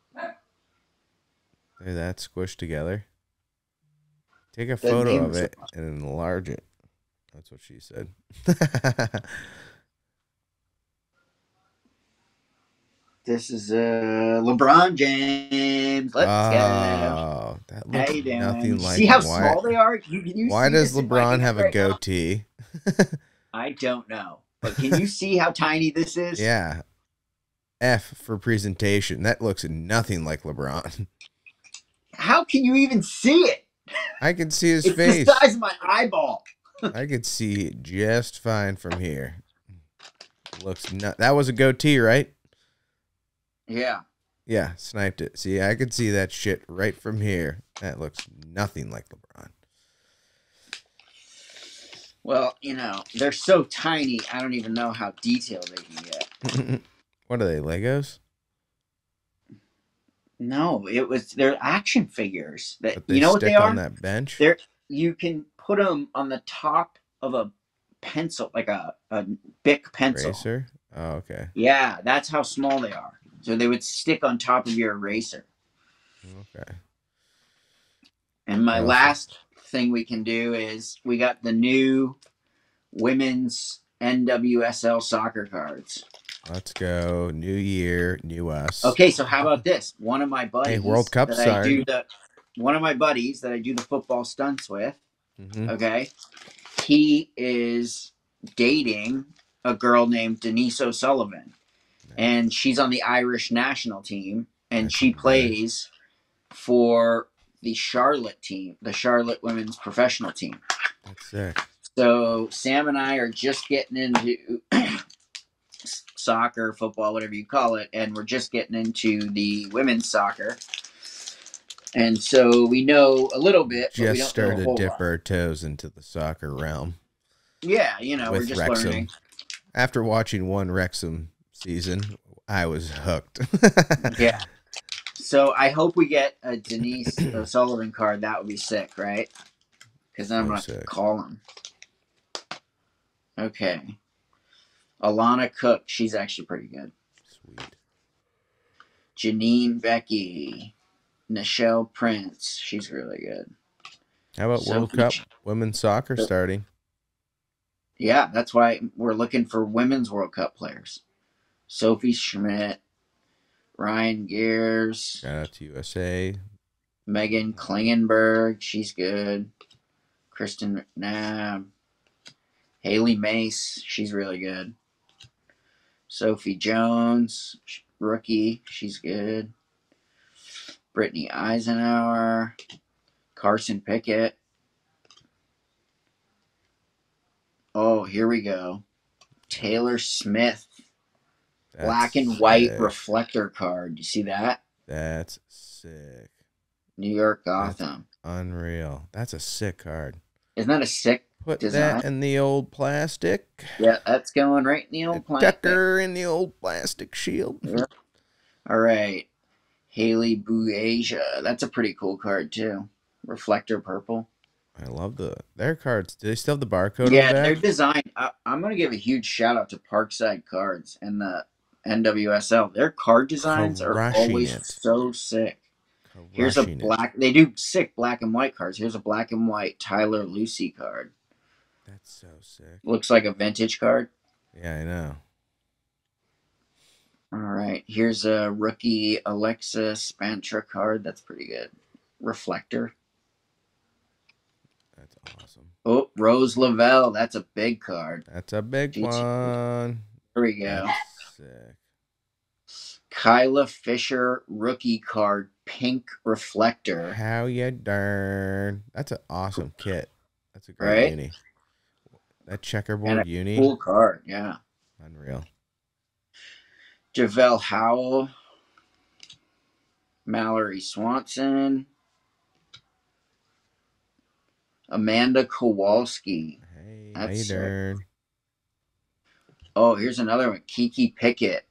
They're that squished together. Take a photo of it and enlarge it. That's what she said. This is uh, LeBron James. Let's oh, go. That looks how you doing? Nothing like see how why, small they are? Can you why see does LeBron have right a goatee? I don't know. But can you see how tiny this is? Yeah. F for presentation. That looks nothing like LeBron. How can you even see it? I can see his it's face. It's the size of my eyeball. I could see it just fine from here. Looks nut. That was a goatee, right? Yeah. Yeah, sniped it. See, I could see that shit right from here. That looks nothing like LeBron. Well, you know, they're so tiny, I don't even know how detailed they can get. What are they, Legos? No, it was they're action figures that you know what they are on that bench. They're you can put them on the top of a pencil, like a, a Bic pencil. Eraser? Oh, okay. Yeah, that's how small they are. So they would stick on top of your eraser. Okay. And my awesome. Last thing we can do is we got the new women's N W S L soccer cards. Let's go. New year, new us. Okay, so how about this? One of my buddies hey, World Cup, that sorry. I do the one of my buddies that I do the football stunts with, mm-hmm. okay, he is dating a girl named Denise O'Sullivan. Nice. And she's on the Irish national team and that's she nice. Plays for the Charlotte team, the Charlotte women's professional team. That's sick. So Sam and I are just getting into soccer, football, whatever you call it, and we're just getting into the women's soccer, and so we know a little bit. Just but we don't started know a whole dip lot. Our toes into the soccer realm. Yeah, you know, we're just Wrexham. Learning. After watching one Wrexham season, I was hooked. Yeah. So I hope we get a Denise O'Sullivan card. That would be sick, right? Because I'm gonna sick. Call him. Okay. Alana Cook, she's actually pretty good. Sweet. Janine Becky, Nichelle Prince, she's really good. How about World Cup women's soccer starting? Yeah, that's why we're looking for women's World Cup players. Sophie Schmidt, Ryan Gears. Shout out to U S A. Megan Klingenberg, she's good. Kristen McNabb. Haley Mace, she's really good. Sophie Jones, rookie, she's good. Brittany Eisenhower, Carson Pickett, Oh, here we go. Taylor Smith. That's black and white sick. Reflector card. You see that? That's sick. New York Gotham. That's unreal. That's a sick card. Isn't that a sick Put design? That in the old plastic. Yeah, that's going right in the old the plastic. Tucker in the old plastic shield. Yep. All right. Haley Bouasia. That's a pretty cool card, too. Reflector purple. I love the their cards. Do they still have the barcode? Yeah, on their design. I, I'm going to give a huge shout out to Parkside Cards and the N W S L. Their card designs Crushing are always it. so sick. Crushing Here's a black. It. They do sick black and white cards. Here's a black and white Tyler Lucy card. That's so sick. Looks like a vintage card. Yeah, I know. All right. Here's a rookie Alexa Spantra card. That's pretty good. Reflector. That's awesome. Oh, Rose Lavelle. That's a big card. That's a big one. There we go. That's sick. Kyla Fisher rookie card, pink reflector. How you darn. That's an awesome kit. That's a great right? uni. That checkerboard and a uni. Cool card, yeah. Unreal. Javelle Howell. Mallory Swanson. Amanda Kowalski. Hey, that's sick. Oh, here's another one. Kiki Pickett.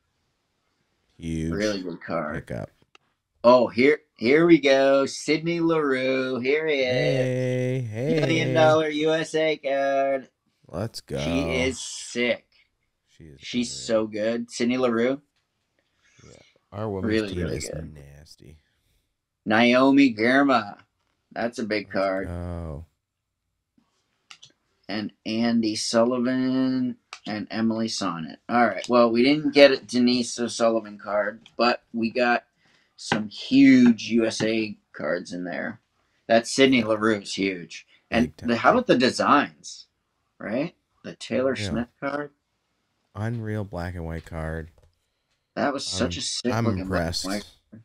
Huge. Really good card. Pick up. Oh, here here we go. Sidney LaRue. Here he is. Hey, hey. Million dollar U S A card. Let's go. She is sick. She is She's great. so good. Sidney LaRue. Yeah. Our woman's really, really is good. nasty. Naomi Girma. That's a big Let's card. Oh. And Andy Sullivan and Emily Sonnet. All right. Well, we didn't get a Denise O'Sullivan card, but we got some huge U S A cards in there. That Sidney LaRue's huge. And the, how about the designs, right? The Taylor Unreal. Smith card. Unreal black and white card. That was such um, a sick I'm impressed. Black and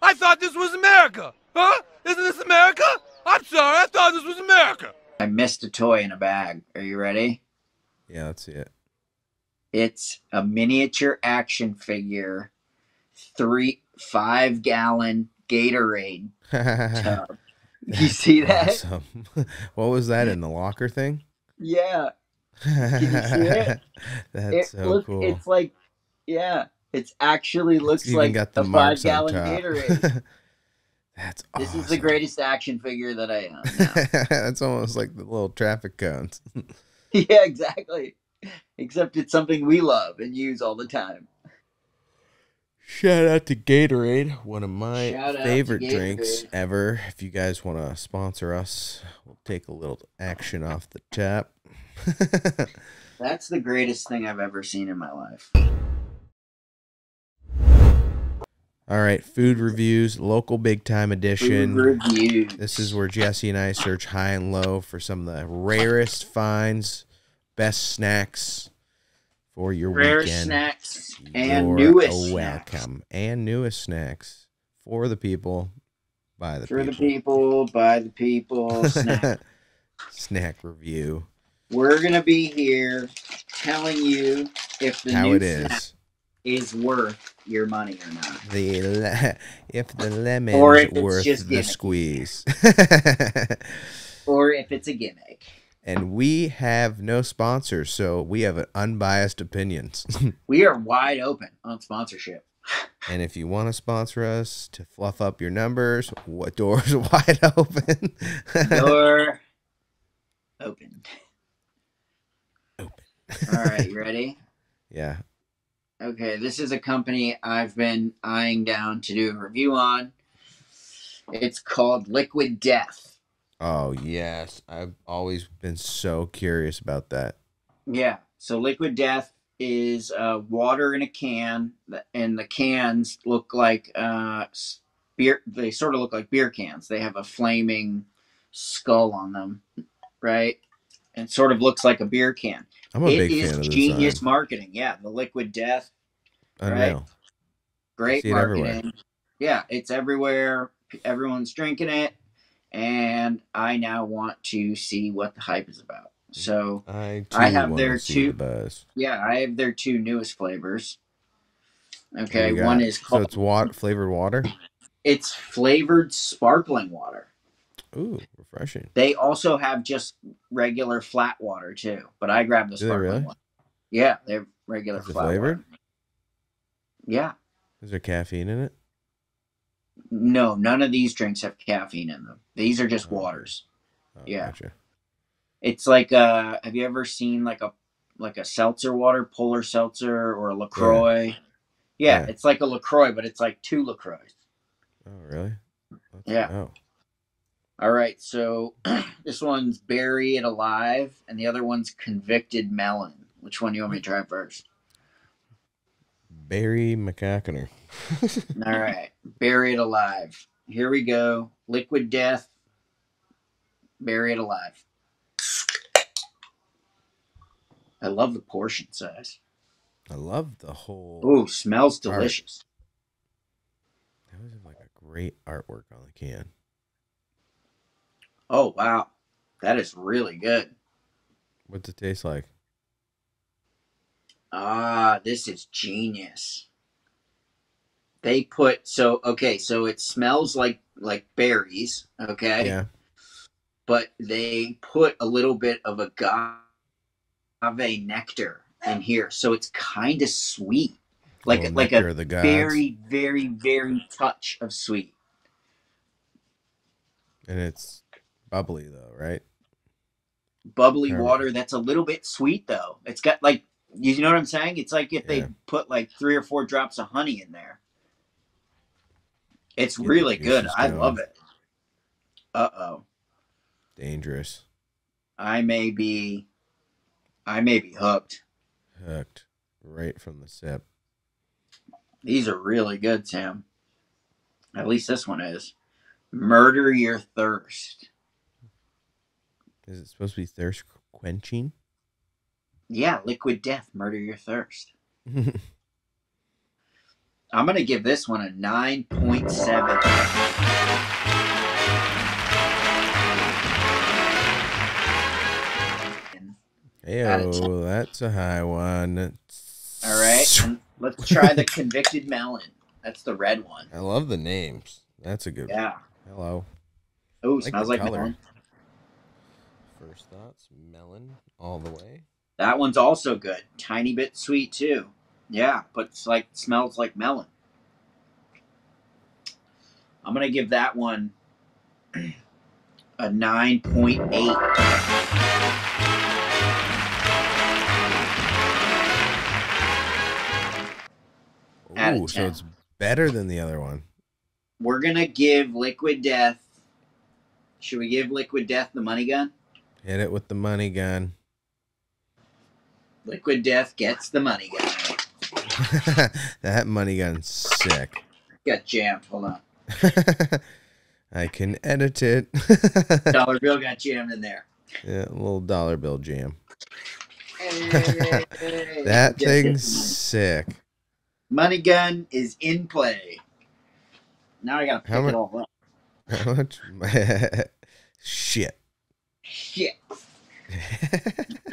white. I thought this was America. Huh? Isn't this America? I'm sorry. I thought this was America. I missed a toy in a bag. Are you ready? Yeah, let's see it. It's a miniature action figure, three five gallon Gatorade tub. You see that? Awesome. What was that in the locker thing? Yeah. Can you see it? That's it so looked, cool. It's like, yeah, it actually looks it's like a five gallon Gatorade. That's awesome. This is the greatest action figure that I own now. That's almost like the little traffic cones. Yeah, exactly. Except it's something we love and use all the time. Shout out to Gatorade, one of my Shout favorite drinks ever. If you guys want to sponsor us, we'll take a little action off the tap. That's the greatest thing I've ever seen in my life. All right, food reviews, local big time edition. Food reviews. This is where Jesse and I search high and low for some of the rarest finds, best snacks for your Rare weekend. Rare snacks You're and newest welcome. Snacks. And newest snacks for the people, by the for people. For the people, by the people, snack. Snack review. We're going to be here telling you if the How new it snack is. is worth your money or not. The le if the lemon is worth just the squeeze. Or if it's a gimmick. And we have no sponsors, so we have an unbiased opinions. We are wide open on sponsorship. And if you want to sponsor us to fluff up your numbers, what door's wide open? Door open. Open. All right, you ready? Yeah. Okay, this is a company I've been eyeing down to do a review on. It's called Liquid Death. Oh, yes. I've always been so curious about that. Yeah. So Liquid Death is uh, water in a can, and the cans look like uh, beer. They sort of look like beer cans. They have a flaming skull on them, right? And sort of looks like a beer can. I'm a it big is fan of genius design. marketing. Yeah, the Liquid Death. Unreal. Right? Great See marketing. It everywhere. Yeah, it's everywhere. Everyone's drinking it. And I now want to see what the hype is about. So I, I have their two. The yeah, I have their two newest flavors. Okay, one is called. So it's water, flavored water. It's flavored sparkling water. Ooh, refreshing. They also have just regular flat water too, but I grabbed the sparkling really? One. Yeah, they're regular flat flavored. Water. Yeah. Is there caffeine in it? No, none of these drinks have caffeine in them. These are just oh. waters. Oh, yeah. Gotcha. It's like uh have you ever seen like a like a seltzer water, Polar Seltzer or a LaCroix? Yeah, yeah, yeah. It's like a LaCroix, but it's like two LaCroix. Oh really? That's yeah. Wow. All right, so this one's Bury It Alive and the other one's Convicted Melon. Which one do you want me to try first? Barry McCackner. All right. Bury It Alive. Here we go. Liquid Death. Bury It Alive. I love the portion size. I love the whole... Ooh, smells delicious. Art. That was like a great artwork on the can. Oh, wow. That is really good. What's it taste like? Ah, this is genius. They put so okay, so it smells like like berries, okay? Yeah. But they put a little bit of agave nectar in here, so it's kind of sweet, like oh, like a very very very touch of sweet. And it's bubbly though, right? Bubbly or... water that's a little bit sweet though. It's got like. You know what I'm saying? It's like if yeah. they put like three or four drops of honey in there. It's Get really good. Going. I love it. Uh-oh. Dangerous. I may be, I may be hooked. Hooked. Right from the sip. These are really good, Sam. At least this one is. Murder Your Thirst. Is it supposed to be thirst quenching? Yeah, Liquid Death, Murder Your Thirst. I'm going to give this one a nine point seven. Ayo, that's a high one. All right, and let's try the Convicted Melon. That's the red one. I love the names. That's a good yeah. one. Hello. Oh, like smells like color. Melon. First thoughts, melon all the way. That one's also good. Tiny bit sweet too. Yeah, but it's like smells like melon. I'm gonna give that one a nine point eight. Oh, so it's better than the other one. We're gonna give Liquid Death. Should we give Liquid Death the money gun? Hit it with the money gun. Liquid Death gets the money gun. That money gun's sick. Got jammed. Hold on. I can edit it. Dollar bill got jammed in there. Yeah, a little dollar bill jam. That thing's sick. Money gun is in play. Now I gotta pick it all up. How much? Shit. Shit.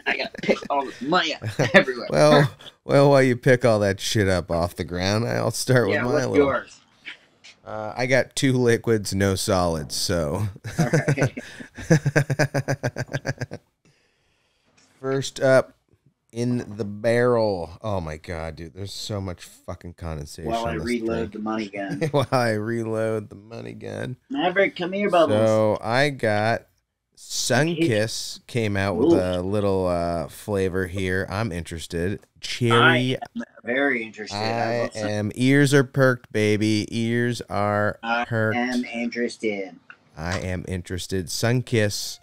I gotta pick all this money up everywhere. Well, well, while you pick all that shit up off the ground, I'll start yeah, with my little. Yours? Uh, I got two liquids, no solids. So, all right. First up, in the barrel. Oh my god, dude! There's so much fucking condensation. While I reload thing. the money gun. While I reload the money gun. Maverick, come here, Bubbles. So I got. Sunkiss came out with a little uh, flavor here. I'm interested. Cherry. I am very interested. I, I am. Ears are perked, baby. Ears are I perked. I am interested. I am interested. Sunkiss.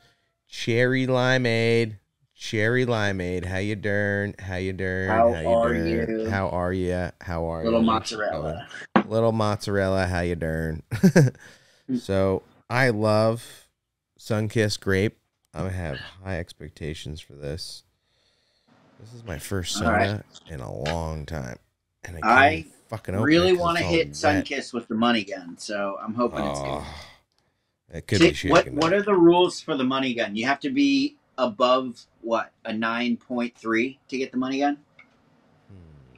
Cherry limeade. Cherry limeade. How you dern? How you dern? How, how are you, you? How are you? How are little you? Little mozzarella. Oh, little mozzarella. How you dern? So I love... Sunkiss grape. I have high expectations for this. This is my first soda right. in a long time, and I, I fucking really want to hit Sunkiss with the money gun. So I'm hoping oh, it's good. It could See, be shaking. What, what are the rules for the money gun? You have to be above, what, a nine point three to get the money gun? Hmm.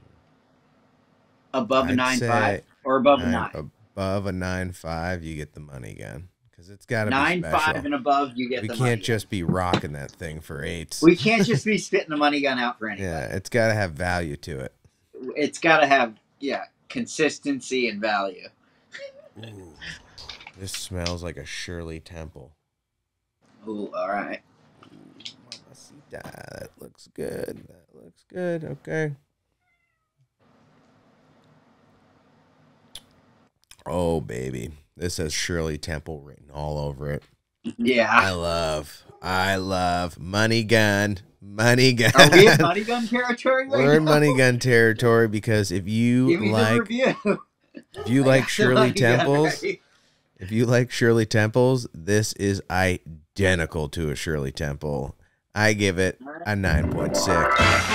Above I'd a nine point five or above nine, a nine? Above a nine point five, you get the money gun. Because it's got to be special. nine point five and above, you get we the money. We can't just be rocking that thing for eights. We can't just be spitting the money gun out for anybody. Yeah, it's got to have value to it. It's got to have, yeah, consistency and value. Ooh. This smells like a Shirley Temple. Ooh, all right. That looks good. That looks good. Okay. Oh, baby. This has Shirley Temple written all over it. Yeah. I love, I love money gun. Money gun. Are we in money gun territory right now? We're in money gun territory because if you Give me like, the review. if you like Shirley Temples, if you like Shirley Temples, this is identical to a Shirley Temple. I give it a nine point six.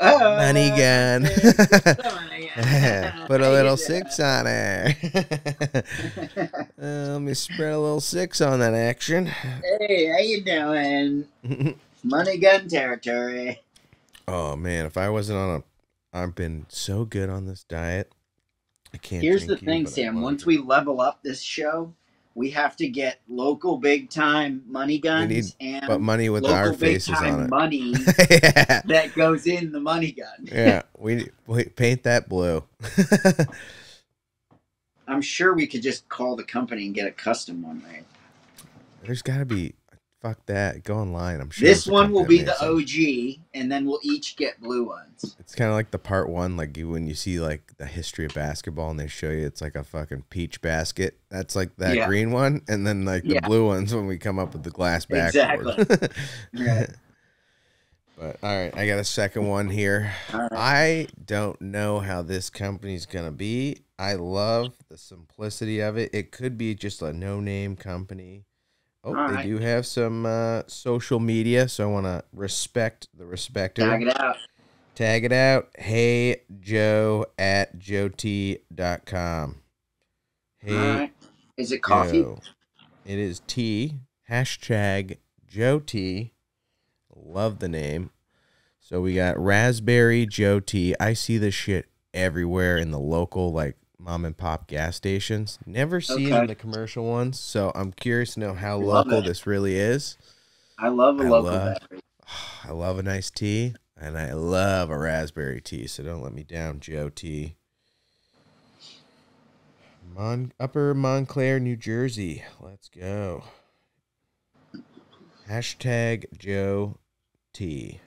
Oh, money gun. Put a little six on there. uh, let me spread a little six on that action. Hey, how you doing? Money gun territory. Oh, man, if I wasn't on a... I've been so good on this diet. I can't Here's the thing, Sam. Once we level up this show, we have to get local big time money guns need, and but money with local our faces big time on it. Money yeah. that goes in the money gun. yeah, we, we paint that blue. I'm sure we could just call the company and get a custom one made. There's got to be. Fuck that. Go online. I'm sure this one will be the O G, and then we'll each get blue ones. It's kind of like the part one, like you when you see like the history of basketball, and they show you it's like a fucking peach basket. That's like that yeah. green one, and then like the yeah. blue ones when we come up with the glass backwards. Exactly. yeah. But all right, I got a second one here. Right. I don't know how this company's gonna be. I love the simplicity of it. It could be just a no-name company. Oh, all they right. do have some uh, social media, so I want to respect the respecter. Tag it out. Tag it out. Hey, Joe at joe tea dot com. Hey, right. Is it coffee? Joe. It is tea. Hashtag Joe Tea. Love the name. So we got Raspberry Joe Tea. I see this shit everywhere in the local, like, mom and pop gas stations. Never seen okay. the commercial ones, so I'm curious to know how I local this really is. I love a I local love, I love a nice tea, and I love a raspberry tea, so don't let me down, Joe Tea. Mon, Upper Montclair, New Jersey. Let's go. Hashtag Joe Tea.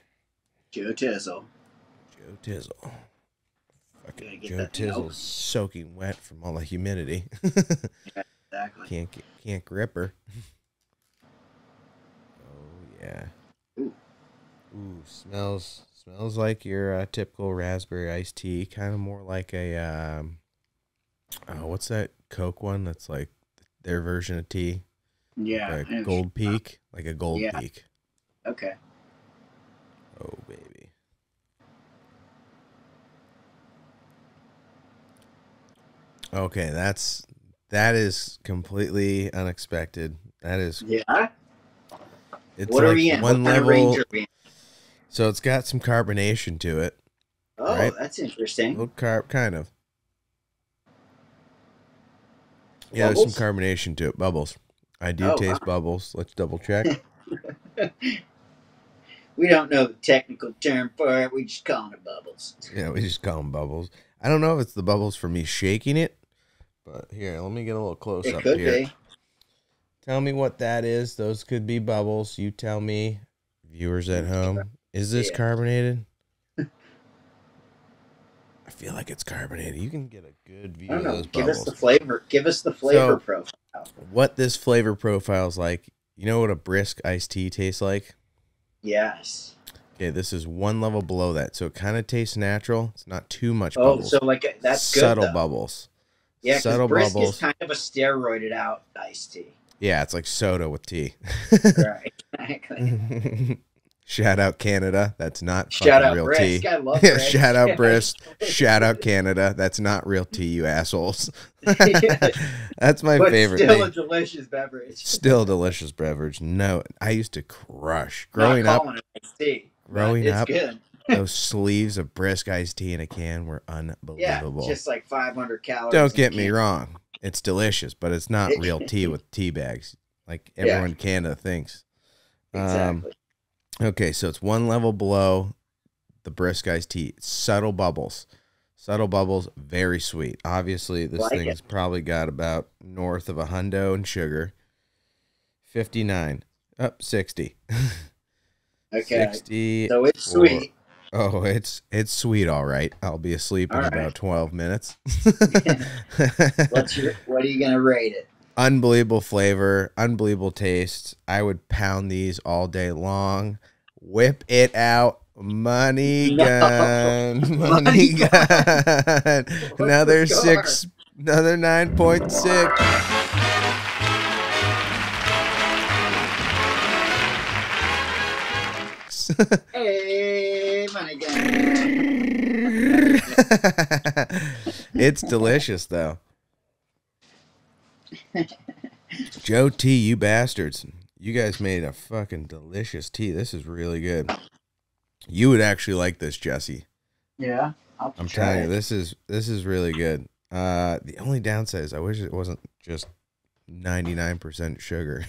Joe Tizzle. Joe Tizzle. Okay, Joe Tizzle's soaking wet from all the humidity. yeah, exactly. Can't get, can't grip her. Oh yeah. Ooh, Ooh smells smells like your uh, typical raspberry iced tea. Kind of more like a um, oh, what's that Coke one? That's like their version of tea. Yeah. Like a Gold Peak, like a Gold yeah. Peak. Okay. Oh baby. Okay, that's that is completely unexpected. That is yeah. It's what like are we in? One what level. Kind of range are we in? So it's got some carbonation to it. Oh, right? That's interesting. A little carb, kind of. Yeah, bubbles? There's some carbonation to it. Bubbles. I do oh, taste wow. bubbles. Let's double check. We don't know the technical term for it. We just call them bubbles. Yeah, we just call them bubbles. I don't know if it's the bubbles for me shaking it, but here, let me get a little close it up could here. Be. Tell me what that is. Those could be bubbles. You tell me, viewers at home, is this yeah. carbonated? I feel like it's carbonated. You can get a good view I don't know. of those Give bubbles. Give us the flavor. Give us the flavor so, profile. What this flavor profile is like, you know what a brisk iced tea tastes like? Yes. Okay, this is one level below that, so it kind of tastes natural. It's not too much oh, bubbles. Oh, so like a, that's subtle good, bubbles. Yeah, subtle brisk bubbles. Is kind of a steroided out iced tea. Yeah, it's like soda with tea. Right, exactly. Shout out Canada. That's not shout out real Brist. Tea. I love Brist. Shout out Brist. Shout out Canada. That's not real tea, you assholes. That's my but favorite. Still thing. A delicious beverage. Still a delicious beverage. No, I used to crush growing not up. It tea, growing it's up, good. Those sleeves of Brisk iced tea in a can were unbelievable. Yeah, just like five hundred calories. Don't get me wrong. It's delicious, but it's not real tea with tea bags, like everyone yeah. in Canada thinks. Exactly. Um, Okay, so it's one level below the Brisk iced tea. Subtle bubbles. Subtle bubbles, very sweet. Obviously, this like thing's it. probably got about north of a hundo in sugar. fifty-nine. Up oh, sixty. Okay. sixty. So it's sweet. Oh, it's it's sweet, all right. I'll be asleep all in right. about twelve minutes. What's your, what are you going to rate it? Unbelievable flavor, unbelievable taste. I would pound these all day long. Whip it out. Money gun. No. Money gun. Another six, another nine point six. Hey, money gun. It's delicious, though. Joe Tea, you bastards. You guys made a fucking delicious tea. This is really good. You would actually like this, Jesse. Yeah. I'll I'm try telling it. you, this is this is really good. Uh the only downside is I wish it wasn't just ninety-nine percent sugar.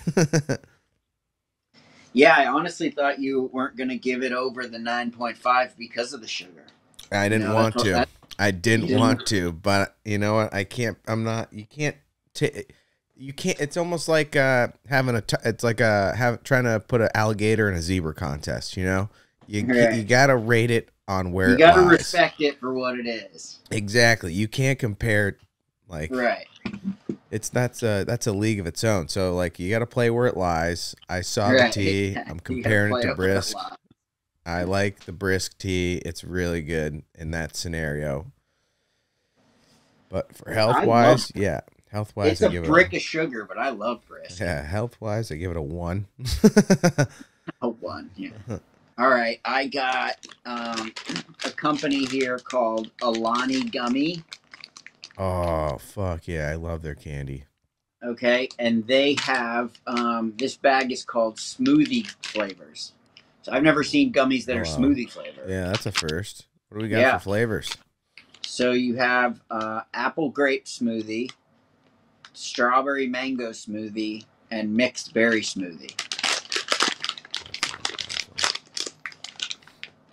Yeah, I honestly thought you weren't gonna give it over the nine point five because of the sugar. I didn't you know, want to. I didn't, didn't want to, but you know what? I can't I'm not you can't T you can't. It's almost like uh, having a. T it's like a have trying to put an alligator in a zebra contest. You know, you right. you gotta rate it on where you it gotta lies. Respect it for what it is. Exactly. You can't compare, like right. It's that's a that's a league of its own. So like you gotta play where it lies. I saw right. the tea. I'm comparing it to Brisk. I like the Brisk tea. It's really good in that scenario. But for health wise, yeah. Health wise, it's a I give brick it a, of sugar, but I love Brisk. Yeah, health wise, I give it a one. A one, yeah. All right, I got um, a company here called Alani Gummy. Oh fuck yeah, I love their candy. Okay, and they have um, this bag is called smoothie flavors. So I've never seen gummies that oh, are smoothie flavored. Yeah, that's a first. What do we got yeah. for flavors? So you have uh, apple grape smoothie, strawberry mango smoothie, and mixed berry smoothie.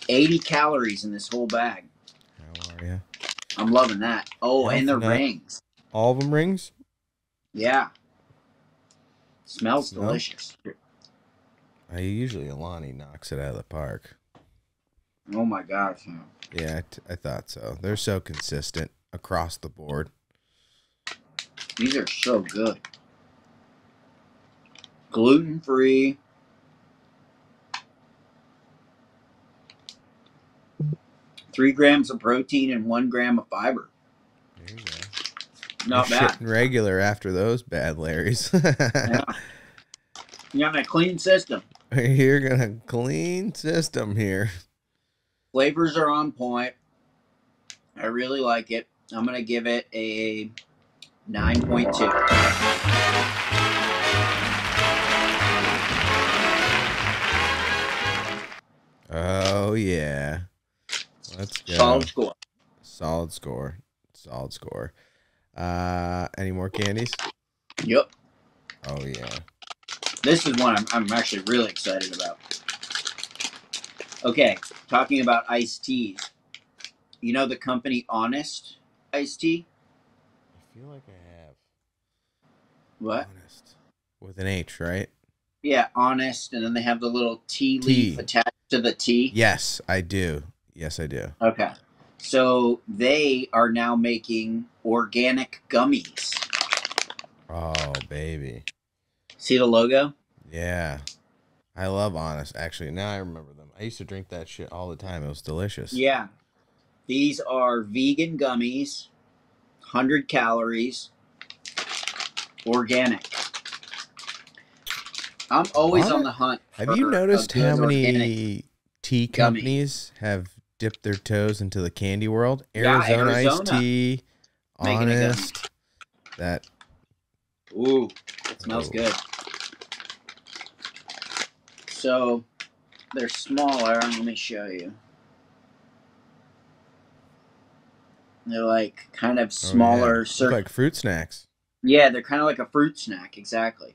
eighty calories in this whole bag. How are you? I'm loving that. Oh, and the rings. All of them rings? Yeah. Smells nope. delicious. I usually Alani knocks it out of the park. Oh my gosh. Yeah, I, t I thought so. They're so consistent across the board. These are so good. Gluten-free. Three grams of protein and one gram of fiber. There you go. Not You're bad. Shitting regular after those bad Larrys. Yeah. You're on a clean system. You're going to clean system here. Flavors are on point. I really like it. I'm going to give it a... nine point two. Oh, yeah. Let's go. Solid score. Solid score. Solid score. Uh, any more candies? Yep. Oh, yeah. This is one I'm, I'm actually really excited about. Okay, talking about iced teas. You know the company Honest Iced Tea? I feel like I have. What? Honest. With an H, right? Yeah, Honest, and then they have the little tea, tea leaf attached to the tea. Yes, I do. Yes, I do. Okay. So they are now making organic gummies. Oh, baby. See the logo? Yeah. I love Honest, actually. Now I remember them. I used to drink that shit all the time. It was delicious. Yeah. These are vegan gummies. one hundred calories, organic. I'm always on the hunt. Have you noticed how many tea companies have dipped their toes into the candy world? Arizona Iced Tea, Honest, that. Ooh, it smells good. So they're smaller. Let me show you. They're like kind of smaller. Oh, yeah. Like fruit snacks. Yeah, they're kind of like a fruit snack. Exactly.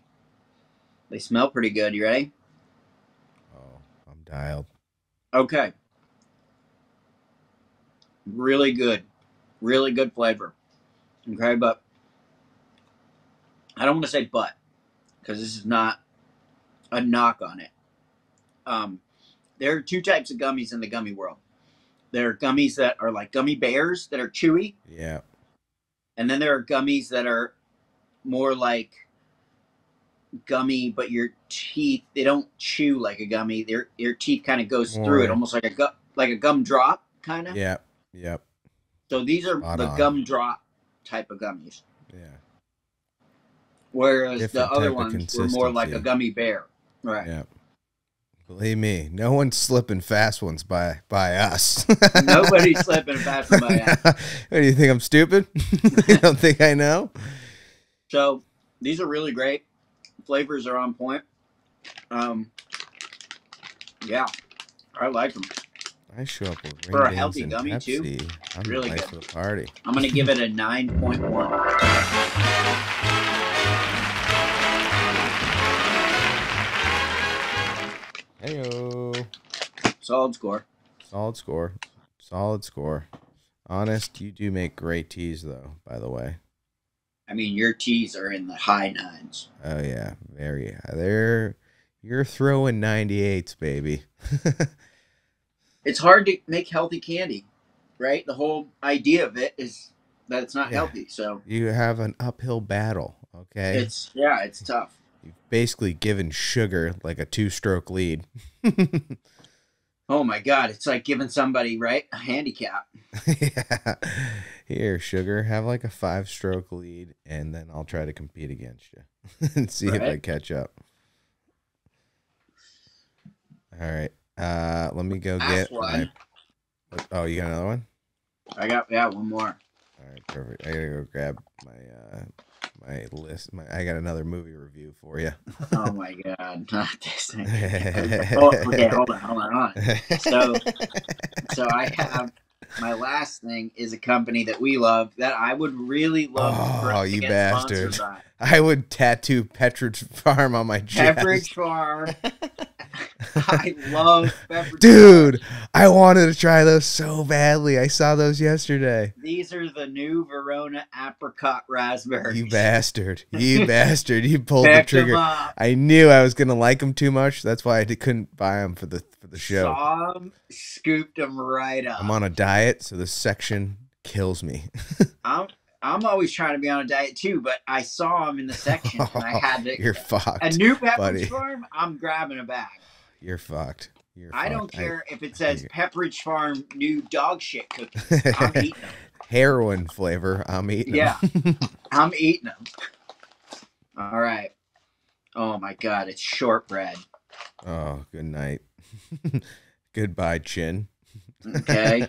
They smell pretty good. You ready? Oh, I'm dialed. Okay. Really good. Really good flavor. Okay, but I don't want to say but because this is not a knock on it. Um, there are two types of gummies in the gummy world. There are gummies that are like gummy bears that are chewy. Yeah. And then there are gummies that are more like gummy, but your teeth, they don't chew like a gummy. Their your teeth kind of goes more through it, almost like a gu like a gum drop kind of. Yeah. Yep. So these are Spot the on. gum drop type of gummies. Yeah. Whereas Different the other ones were more like a gummy bear. Right. Yeah. Believe me, no one's slipping fast ones by by us. Nobody's slipping fast ones by us. What, do you think I'm stupid? You don't think I know? So these are really great. Flavors are on point. Um, yeah, I like them. I show up with for a healthy gummy Pepsi, too. I'm really nice good. For the party. I'm gonna give it a nine point one. Hey-o. Solid score. Solid score. Solid score. Honest, you do make great teas, though, by the way. I mean, your teas are in the high nines. Oh, yeah. Very. They're, you're throwing ninety-eights, baby. It's hard to make healthy candy, right? The whole idea of it is that it's not yeah. healthy. So you have an uphill battle, okay? It's Yeah, it's tough. You've basically given sugar like a two-stroke lead. Oh, my God. It's like giving somebody, right, a handicap. Yeah. Here, sugar, have like a five-stroke lead, and then I'll try to compete against you and see right. if I catch up. All right. Uh, let me go Last get one. my... Oh, you got another one? I got, yeah, one more. All right, perfect. I got to go grab my... Uh... My list. My, I got another movie review for you. Oh my God! Not this thing. Oh, okay, hold on, hold on, hold on. So, so I have my last thing is a company that we love that I would really love. Oh, for us you to get bastard! I would tattoo Pepperidge Farm on my chest. Pepperidge Farm. I love Pepperidge. Dude, Farm. I wanted to try those so badly. I saw those yesterday. These are the new Verona apricot raspberries. You bastard! You bastard! You pulled the trigger. I knew I was gonna like them too much. That's why I couldn't buy them for the for the show. Saw them, scooped them right up. I'm on a diet, so this section kills me. I'm I'm always trying to be on a diet too, but I saw them in the section. Oh, and I had to. You're fucked. A new Pepperidge Farm. I'm grabbing a bag. You're fucked. You're I fucked. don't care I, if it says Pepperidge Farm new dog shit cookies. I'm eating them. Heroin flavor. I'm eating them. Yeah. I'm eating them. All right. Oh, my God. It's shortbread. Oh, good night. Goodbye, chin. Okay.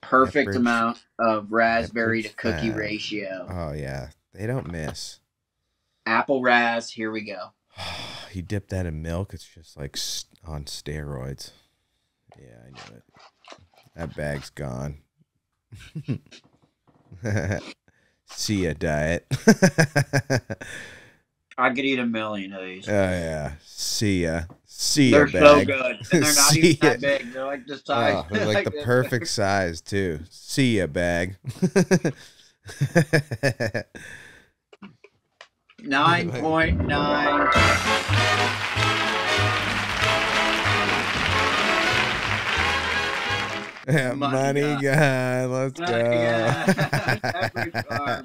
Perfect Pepperidge, amount of raspberry Pepperidge to cookie fan. ratio. Oh, yeah. They don't miss. Apple Raz. Here we go. You dip that in milk, it's just like on steroids. Yeah, I knew it. That bag's gone. See ya, diet. I could eat a million of these. Oh, yeah. See ya. See ya, bag. They're so good. And they're not even that big. They're like the size. Oh, they're like, like the perfect size, too. See ya, bag. Nine point nine. Money, Money guy, let's Money go. Guy.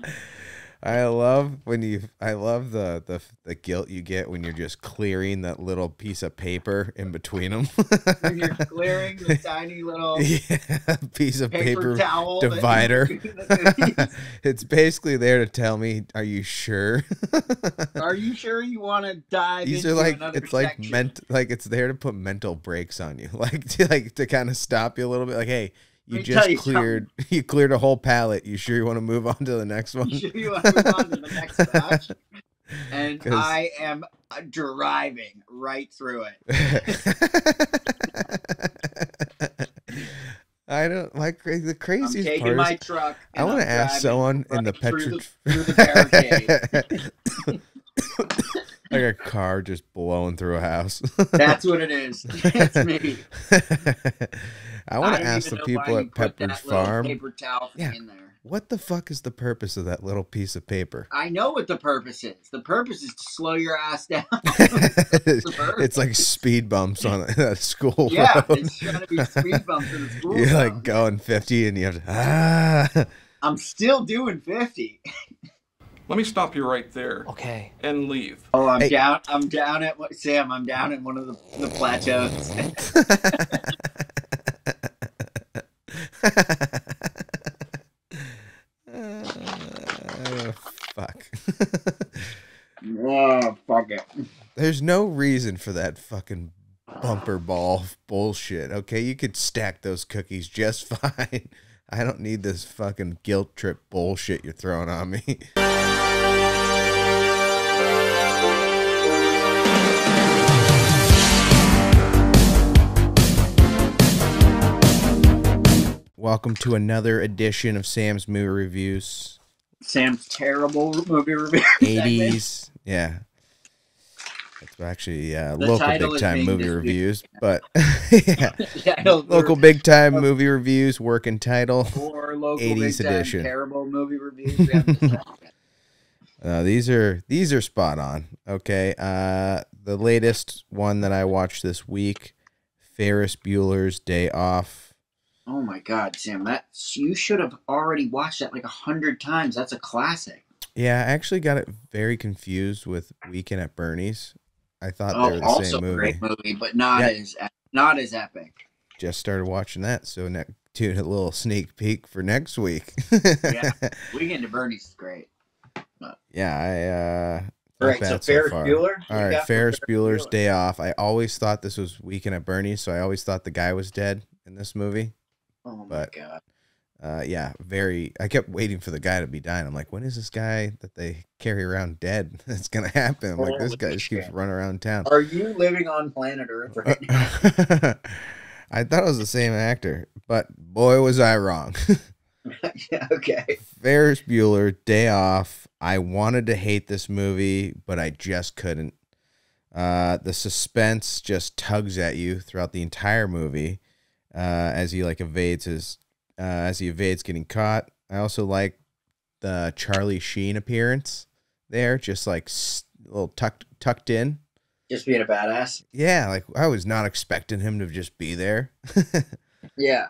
I love when you, I love the, the the guilt you get when you're just clearing that little piece of paper in between them. When you're clearing the tiny little yeah, piece of paper, paper towel divider. It's basically there to tell me, are you sure? Are you sure you want to dive These into are like, another It's section? Like meant, like it's there to put mental breaks on you, like to, like to kind of stop you a little bit. Like, hey. You just you cleared. Something. You cleared a whole pallet. You sure you want to move on to the next one? You sure you want to move on to the next batch? And I am driving right through it. I don't like the craziest I'm taking part my is, truck. I want to ask someone right in the Petro through the barricade. Like a car just blowing through a house. That's what it is. That's me. I want to ask the people at Pepperidge Farm. Paper towel yeah. in there. What the fuck is the purpose of that little piece of paper? I know what the purpose is. The purpose is to slow your ass down. It's like speed bumps on a school road. Yeah, it's trying to be speed bumps in the school road. You're like going fifty and you have to, ah. I'm still doing fifty. Let me stop you right there. Okay. And leave. Oh, I'm hey. down. I'm down at what, Sam? I'm down at one of the, the plateaus. uh, fuck. Oh, fuck it. There's no reason for that fucking bumper ball bullshit. Okay, you could stack those cookies just fine. I don't need this fucking guilt trip bullshit you're throwing on me. Welcome to another edition of Sam's Movie Reviews. Sam's terrible movie reviews. eighties, yeah. It's actually uh, local big time movie reviews, but yeah, local big time movie reviews, working title, or local eighties edition. Terrible movie reviews. We have uh, these are these are spot on. Okay, uh, the latest one that I watched this week, Ferris Bueller's Day Off. Oh my God, Sam! That you should have already watched that like a hundred times. That's a classic. Yeah, I actually got it very confused with Weekend at Bernie's. I thought oh, they were the also same movie. Great movie, but not yeah. as not as epic. Just started watching that, so next, dude, a little sneak peek for next week. Yeah, Weekend at Bernie's is great. But... yeah, I. Uh, All right, so Ferris so Bueller. All right, Ferris Bueller's Bueller. Day Off. I always thought this was Weekend at Bernie's, so I always thought the guy was dead in this movie. Oh my but, God. Uh, yeah, very. I kept waiting for the guy to be dying. I'm like, when is this guy that they carry around dead? That's gonna happen. I'm like, this guy just keeps running around town. Are you living on planet Earth right now? I thought it was the same actor, but boy, was I wrong. Yeah, okay. Ferris Bueller, Day Off. I wanted to hate this movie, but I just couldn't. Uh, the suspense just tugs at you throughout the entire movie. Uh, as he like evades his, uh, as he evades getting caught. I also like the Charlie Sheen appearance there, just like a little tucked tucked in, just being a badass. Yeah, like I was not expecting him to just be there. Yeah.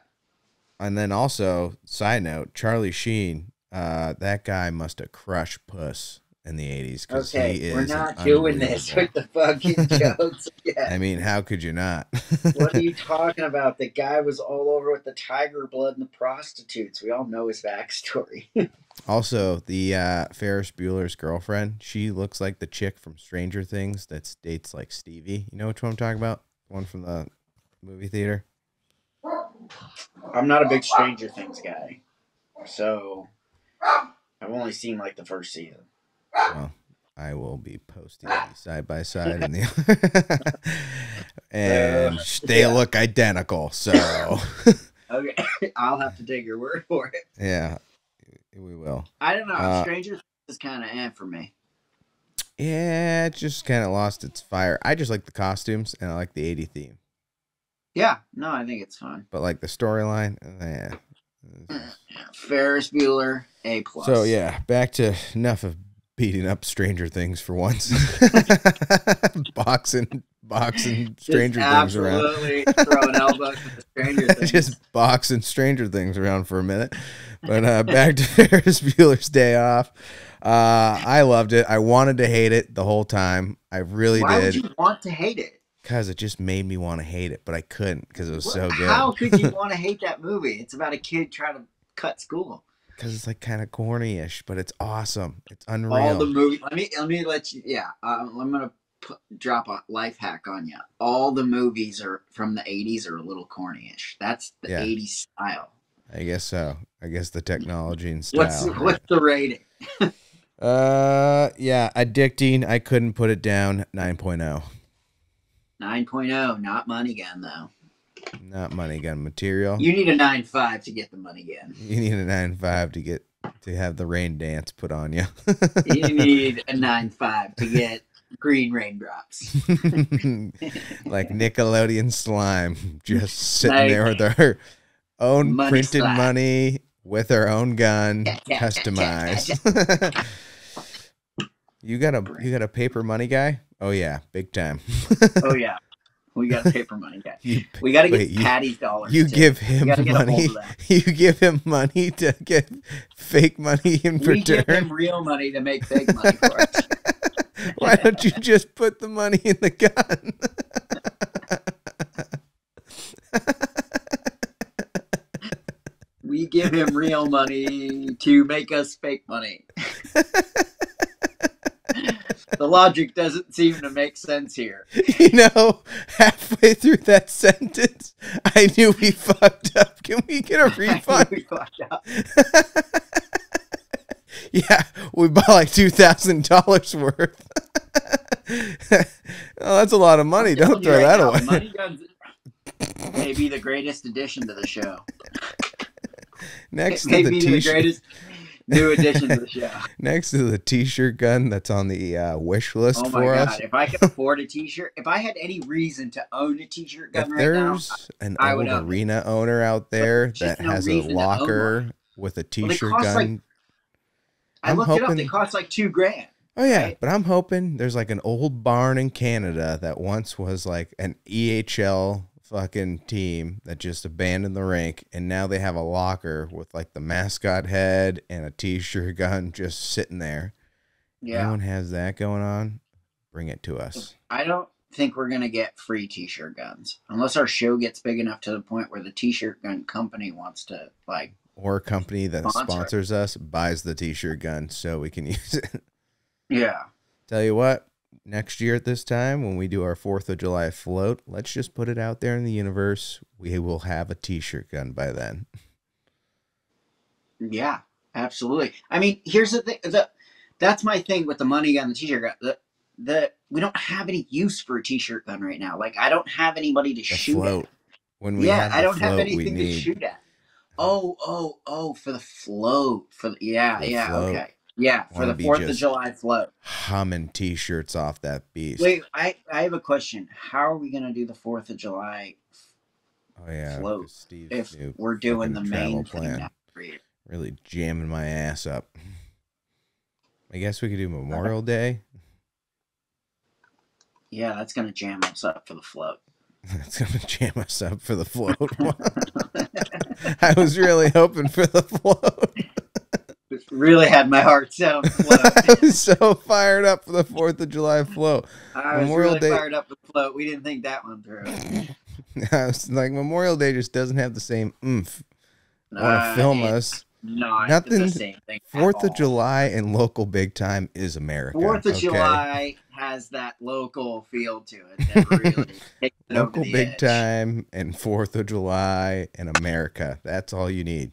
And then also, side note, Charlie Sheen, uh, that guy must have crushed puss in the eighties. Okay, he is we're not doing this with the fucking jokes yet. I mean, how could you not? What are you talking about? The guy was all over with the tiger blood and the prostitutes. We all know his backstory. Also, the uh, Ferris Bueller's girlfriend, she looks like the chick from Stranger Things that dates like Stevie. You know which one I'm talking about? The one from the movie theater. I'm not a big Stranger Things guy, so I've only seen like the first season. Well, I will be posting side by side in the and uh, they yeah. look identical, so okay, I'll have to take your word for it. Yeah, we will. I don't know. Uh, Stranger Things is kind of eh for me. Yeah, it just kind of lost its fire. I just like the costumes and I like the eighties theme. Yeah, no, I think it's fun. But like the storyline, yeah. Ferris Bueller, A plus. So yeah, back to enough of beating up Stranger Things for once. boxing, boxing Stranger Things around. Absolutely throwing elbows at the Stranger Things. Just boxing Stranger Things around for a minute. But uh, back to Ferris Bueller's Day Off. Uh, I loved it. I wanted to hate it the whole time. I really Why did. Why did you want to hate it? Because it just made me want to hate it, but I couldn't because it was what? so good. How could you want to hate that movie? It's about a kid trying to cut school. Because it's like kind of corny-ish, but it's awesome. It's unreal. All the movies. Let me let me let you. Yeah, um, I'm gonna put, drop a life hack on you. All the movies are from the eighties are a little corny-ish. That's the yeah. eighties style. I guess so. I guess the technology and style. What's, right? what's the rating? uh, yeah, addicting. I couldn't put it down. nine point oh. nine point oh. Not Money Gun though. Not Money Gun material. You need a nine point five to get the Money Gun. You need a nine point five to get to have the rain dance put on you. You need a nine point five to get green raindrops. Like Nickelodeon slime, just sitting like, there with her own money printed slime. money with her own gun, customized. You got a you got a paper money guy? Oh yeah, big time. Oh yeah. We got a paper money guy. You, we got to get Patty's dollars. You too. give him money. You give him money to get fake money in we return. Give him real money to make fake money for us. Why don't you just put the money in the gun? We give him real money to make us fake money. The logic doesn't seem to make sense here. You know, halfway through that sentence, I knew we fucked up. Can we get a refund? I knew we fucked up. Yeah, we bought like two thousand dollars worth. Oh, that's a lot of money. Don't throw that away. Money Guns may be the greatest addition to the show. Next to the t-shirt. New addition to the show. Next to the t-shirt gun that's on the uh, wish list oh for God. us. Oh my God, if I could afford a t-shirt, if I had any reason to own a t-shirt gun if right now, an I would own it. There's an old arena owner out there that no has a locker with a t-shirt well, gun. Like, I I'm looked hoping, it up, they cost like two grand. Oh yeah, right? But I'm hoping there's like an old barn in Canada that once was like an E H L fucking team that just abandoned the rink, and now they have a locker with like the mascot head and a t-shirt gun just sitting there. Yeah, no one has that going on. Bring it to us. I don't think we're gonna get free t-shirt guns unless our show gets big enough to the point where the t-shirt gun company wants to like, or a company that sponsor. sponsors us buys the t-shirt gun so we can use it. Yeah, tell you what, next year at this time, when we do our fourth of July float, let's just put it out there in the universe. We will have a t-shirt gun by then. Yeah, absolutely. I mean, here's the thing. The, that's my thing with the Money Gun, the t-shirt gun. The, the, we don't have any use for a t-shirt gun right now. Like, I don't have anybody to the shoot float. at. When we yeah, have I don't float, have anything to shoot at. Oh, oh, oh, for the float. For the, yeah, the yeah, float. okay. Yeah, for the fourth of July float. Humming t-shirts off that beast. Wait, I, I have a question. How are we going to do the fourth of July oh, yeah, float Steve, if Steve, we're doing the main plan? Thing really jamming my ass up. I guess we could do Memorial Day. Yeah, that's going to jam us up for the float. That's going to jam us up for the float. I was really hoping for the float. Really had my heart so float. I was so fired up for the fourth of July float. I was Memorial really Day... fired up for the float. We didn't think that one through. I was like, Memorial Day just doesn't have the same oomph. Want to uh, film us. No, nothing. The same thing fourth of July and Local Big Time is America. fourth of July has that local feel to it. That really takes it local over the Big edge. Time and fourth of July and America. That's all you need.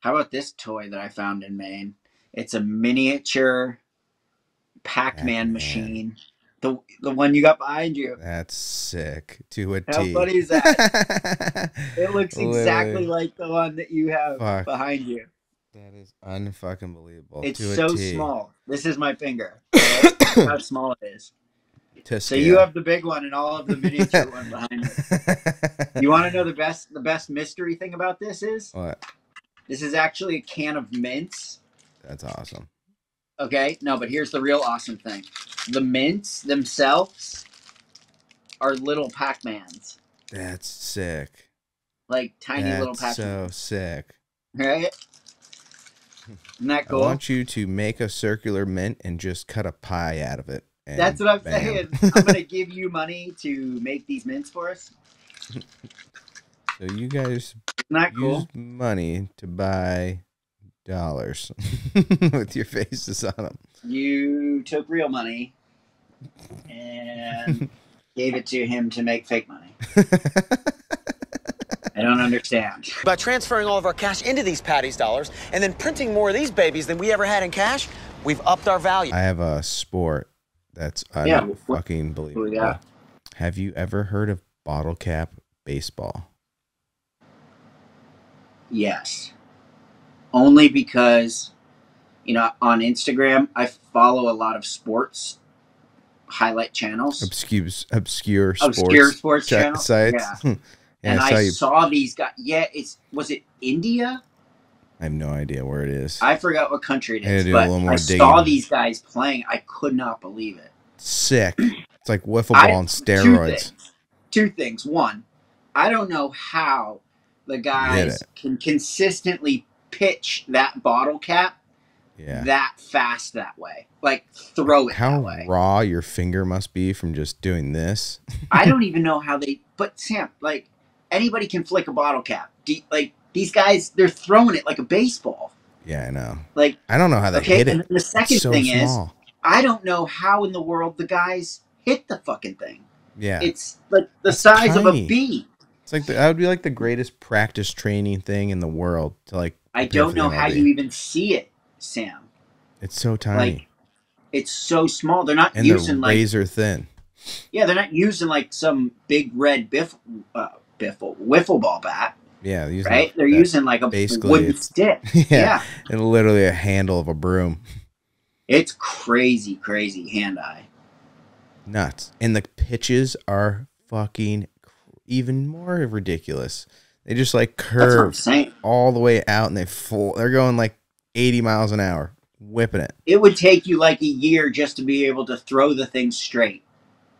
How about this toy that I found in Maine? It's a miniature Pac-Man machine. The the one you got behind you. That's sick. To a T. How funny is that? It looks exactly like the one that you have Fuck. behind you. That is unfucking believable. It's to so a T. small. This is my finger. That's how small it is. So you have the big one and all of the miniature one behind you. You want to know the best the best mystery thing about this is? What? This is actually a can of mints. That's awesome. Okay, no, but here's the real awesome thing. The mints themselves are little Pac-Mans. That's sick. Like tiny That's little Pac-Mans. so sick. Right? Isn't that cool? I want you to make a circular mint and just cut a pie out of it. That's what I'm bam. saying. I'm going to give you money to make these mints for us. So you guys not cool. use money to buy dollars with your faces on them. You took real money and gave it to him to make fake money. I don't understand. By transferring all of our cash into these Patty's dollars and then printing more of these babies than we ever had in cash, we've upped our value. I have a sport that's yeah, fucking believable. Yeah. Have you ever heard of bottle cap baseball? Yes. Only because, you know, on Instagram, I follow a lot of sports highlight channels. Obscure, obscure sports, obscure sports channel. sites. Yeah. Yeah, and I saw, I saw these guys. Yeah, it's was it India? I have no idea where it is. I forgot what country it is, but I saw these guys playing. I could not believe it. Sick. It's like wiffle ball I, on steroids. Two things. two things. One, I don't know how the guys can consistently pitch that bottle cap yeah. that fast that way. Like, throw it How that way. raw your finger must be from just doing this. I don't even know how they... But, Sam, like... Anybody can flick a bottle cap. Do you, like these guys, they're throwing it like a baseball. Yeah, I know. Like I don't know how they okay, hit it. And the second so thing small. is, I don't know how in the world the guys hit the fucking thing. Yeah, it's like the That's size tiny. of a bee. It's like the, that would be like the greatest practice training thing in the world. To like, I don't know how you even see it, Sam. It's so tiny. Like, it's so small. They're not and using they're razor like, thin. Yeah, they're not using like some big red biff. Uh, Biffle, wiffle ball bat. Yeah, they're using right. Like, they're using like a wooden stick. Yeah, yeah, and literally a handle of a broom. It's crazy, crazy hand eye. Nuts, and the pitches are fucking even more ridiculous. They just like curve all the way out, and they full. They're going like eighty miles an hour, whipping it. It would take you like a year just to be able to throw the thing straight.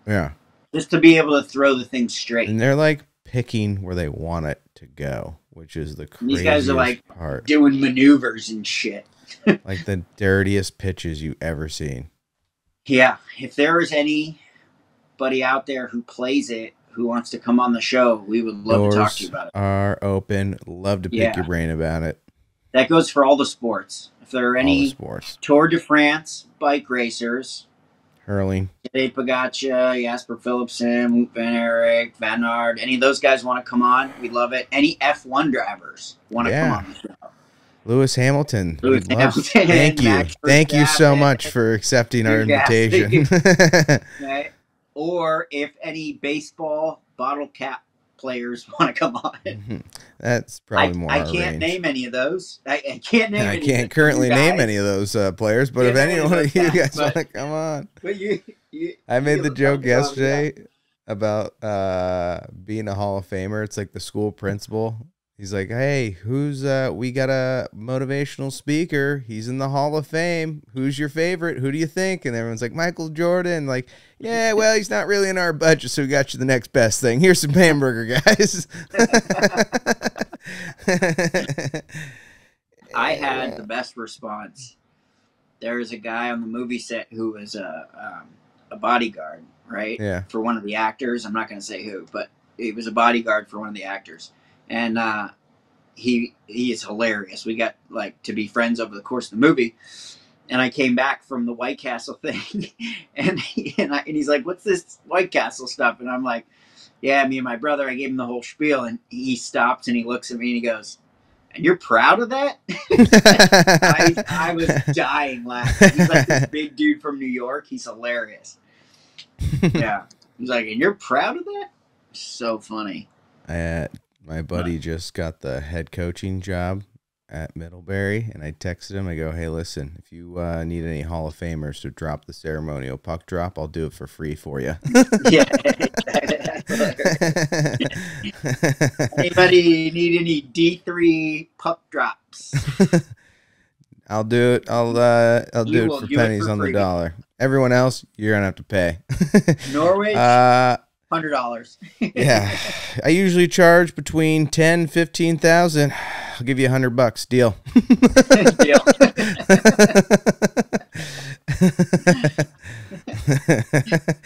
Yeah, just to be able to throw the thing straight, and they're like. Picking where they want it to go, which is the craziest These guys are like part. doing maneuvers and shit. Like the dirtiest pitches you've ever seen. Yeah. If there is anybody out there who plays it, who wants to come on the show, we would love Doors to talk to you about it. Are open. Love to pick yeah. your brain about it. That goes for all the sports. If there are any sports. Tour de France bike racers, hurling. Dave Pogacar, Jasper Philipsen, Wout van Aert, Van Aert, any of those guys want to come on? We love it. Any F one drivers want to yeah. come on the show? Lewis Hamilton. Lewis Hamilton. Thank you. Max Thank Verstappen. you so much for accepting our invitation. Okay. Or if any baseball bottle cap players want to come on. Mm-hmm. That's probably I, more I can't range. name any of those. I, I can't name. I can't currently name any of those uh, players, but yeah, if any one of you guys want to come on. But you, you, I made you the joke yesterday about uh, being a Hall of Famer. It's like the school principal. He's like, hey, who's uh, we got a motivational speaker. He's in the Hall of Fame. Who's your favorite? Who do you think? And everyone's like, Michael Jordan. Like, yeah, well, he's not really in our budget, so we got you the next best thing. Here's some hamburger, guys. I had the best response. There was a guy on the movie set who was a, um, a bodyguard, right? Yeah. For one of the actors. I'm not going to say who, but he was a bodyguard for one of the actors. And uh, he he is hilarious. We got like to be friends over the course of the movie. And I came back from the White Castle thing, and he, and, I, and he's like, "What's this White Castle stuff?" And I'm like, "Yeah, me and my brother." I gave him the whole spiel, and he stops and he looks at me and he goes, "And you're proud of that?" I, I was dying laughing. He's like this big dude from New York. He's hilarious. Yeah, he's like, "And you're proud of that?" So funny. Uh. My buddy just got the head coaching job at Middlebury, and I texted him. I go, hey, listen, if you uh, need any Hall of Famers to drop the ceremonial puck drop, I'll do it for free for you. Yeah. Anybody need any D three puck drops? I'll do it. I'll uh, I'll do it for do pennies it for on free. the dollar. Everyone else, you're going to have to pay. Norwich? Uh, one hundred dollars. Yeah. I usually charge between ten, fifteen thousand. I'll give you a hundred bucks. Deal. Deal.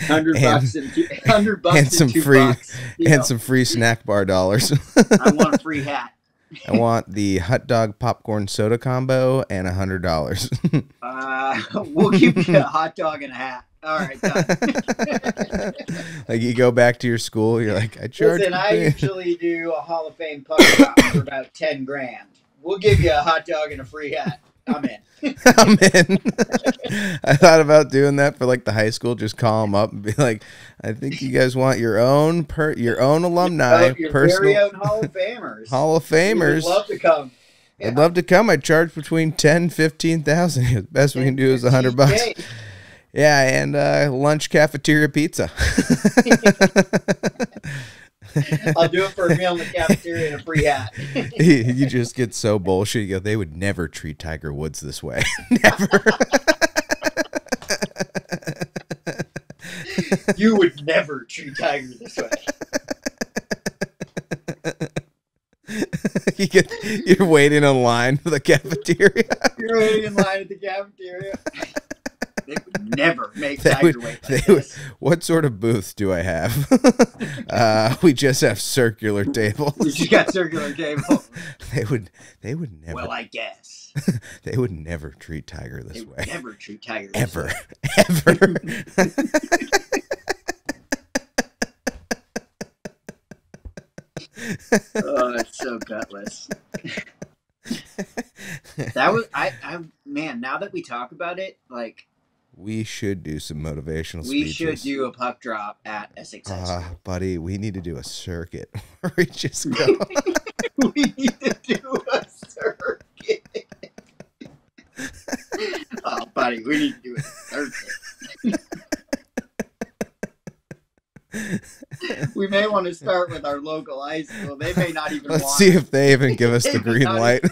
hundred bucks and, and hundred bucks and some and two free bucks, and know. some free snack bar dollars. I want a free hat. I want the hot dog popcorn soda combo and a hundred dollars. Uh, we'll give you a hot dog and a hat. All right, done. Like you go back to your school, you're like, I charge. Listen, I usually do a Hall of Fame puck drop for about ten grand. We'll give you a hot dog and a free hat. I'm in. I'm in. I thought about doing that for like the high school. Just call them up and be like, I think you guys want your own per your own alumni, your personal very own Hall of Famers. Hall of Famers. I'd love to come. Yeah. I'd love to come. I charge between ten, fifteen thousand. The best we can do is a hundred bucks. Yeah, and uh, lunch cafeteria pizza. I'll do it for a meal in the cafeteria and a free hat. You just get so bullshit. You go, they would never treat Tiger Woods this way. Never. You would never treat Tiger this way. You get, you're waiting in line for the cafeteria. You're waiting in line at the cafeteria. They would never make Tiger would, weight like they would, What sort of booth do I have? uh, we just have circular tables. We just got circular tables. They would, they would never. Well, I guess. They would never treat Tiger this they would way. Never treat Tiger this ever, way. ever. Oh, that's so gutless. That was I. I man, now that we talk about it, like. We should do some motivational speeches. We should do a puck drop at a success. Uh, buddy, we need to do a circuit. we just go. We need to do a circuit. Oh, buddy, we need to do a circuit. We may want to start with our local high school. They may not even Let's want see it. if they even give us the green light.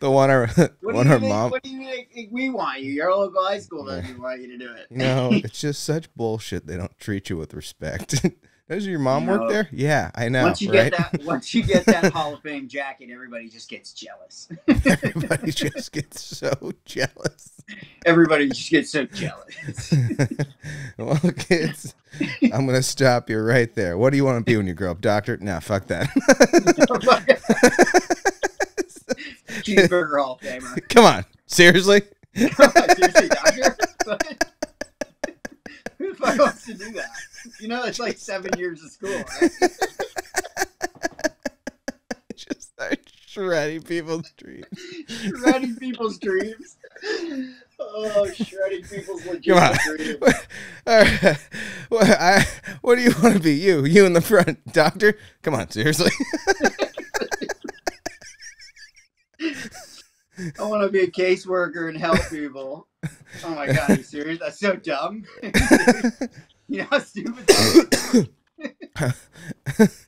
The one our, what one our think, mom. What do you think we want you? Your local high school doesn't yeah. want you to do it. No, it's just such bullshit. They don't treat you with respect. Does your mom you know, work there? Yeah, I know. Once you right? get that, once you get that Hall of Fame jacket, everybody just gets jealous. Everybody just gets so jealous. Everybody just gets so jealous. Well, kids, I'm gonna stop you right there. What do you want to be when you grow up, doctor? Nah, fuck that. No, fuck that. Cheeseburger Hall of Famer. Come on. Seriously? Seriously, doctor? Who the fuck wants to do that? You know, it's like seven years of school, right? Just like shredding people's dreams. Shredding people's dreams. Oh, shredding people's legitimate dreams. All right. Well, I, what do you want to be? You? You in the front. Doctor? Come on. Seriously? I want to be a caseworker and help people. Oh my god, are you serious? That's so dumb. You know how stupid that is?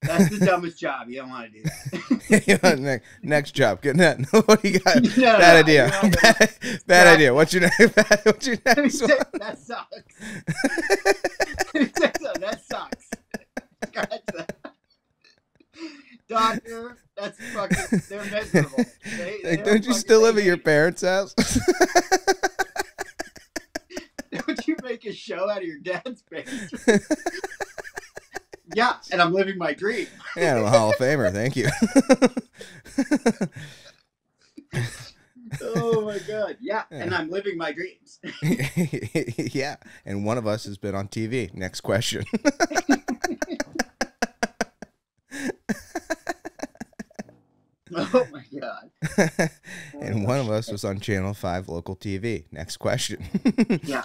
That's the dumbest job. You don't want to do that. next, next job. Good night. What do you got? No, no, bad no, idea. No, no. Bad, bad no. idea. What's your next? Bad, what's your next one? That sucks. That sucks. Gotcha. Doctor, that's fucking, they're miserable. They, like, don't you still live at your parents' house? Don't you make a show out of your dad's face? Yeah, and I'm living my dream. Yeah, I'm a Hall of Famer, thank you. Oh my god, yeah, yeah, and I'm living my dreams. Yeah, and one of us has been on T V. Next question. Oh my god! And oh, one gosh. of us was on Channel Five local T V. Next question. Yeah,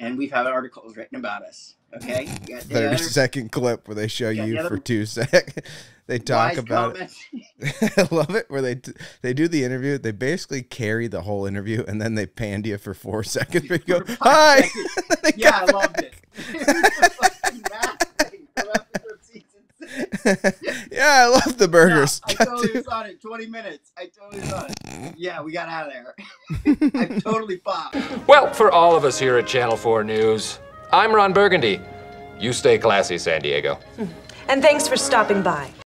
and we've had articles written about us. Okay, you got the thirty other, second clip where they show you, you the for two sec. They talk about comments. It. I love it where they they do the interview. They basically carry the whole interview, and then they panned you for four seconds. You go, hi. Yeah, I loved back. it. Yeah, I love the burgers. No, I totally was on it. twenty minutes. I totally was on it. Yeah, we got out of there. I'm totally popped. Well, for all of us here at Channel four News, I'm Ron Burgundy. You stay classy, San Diego. And thanks for stopping by.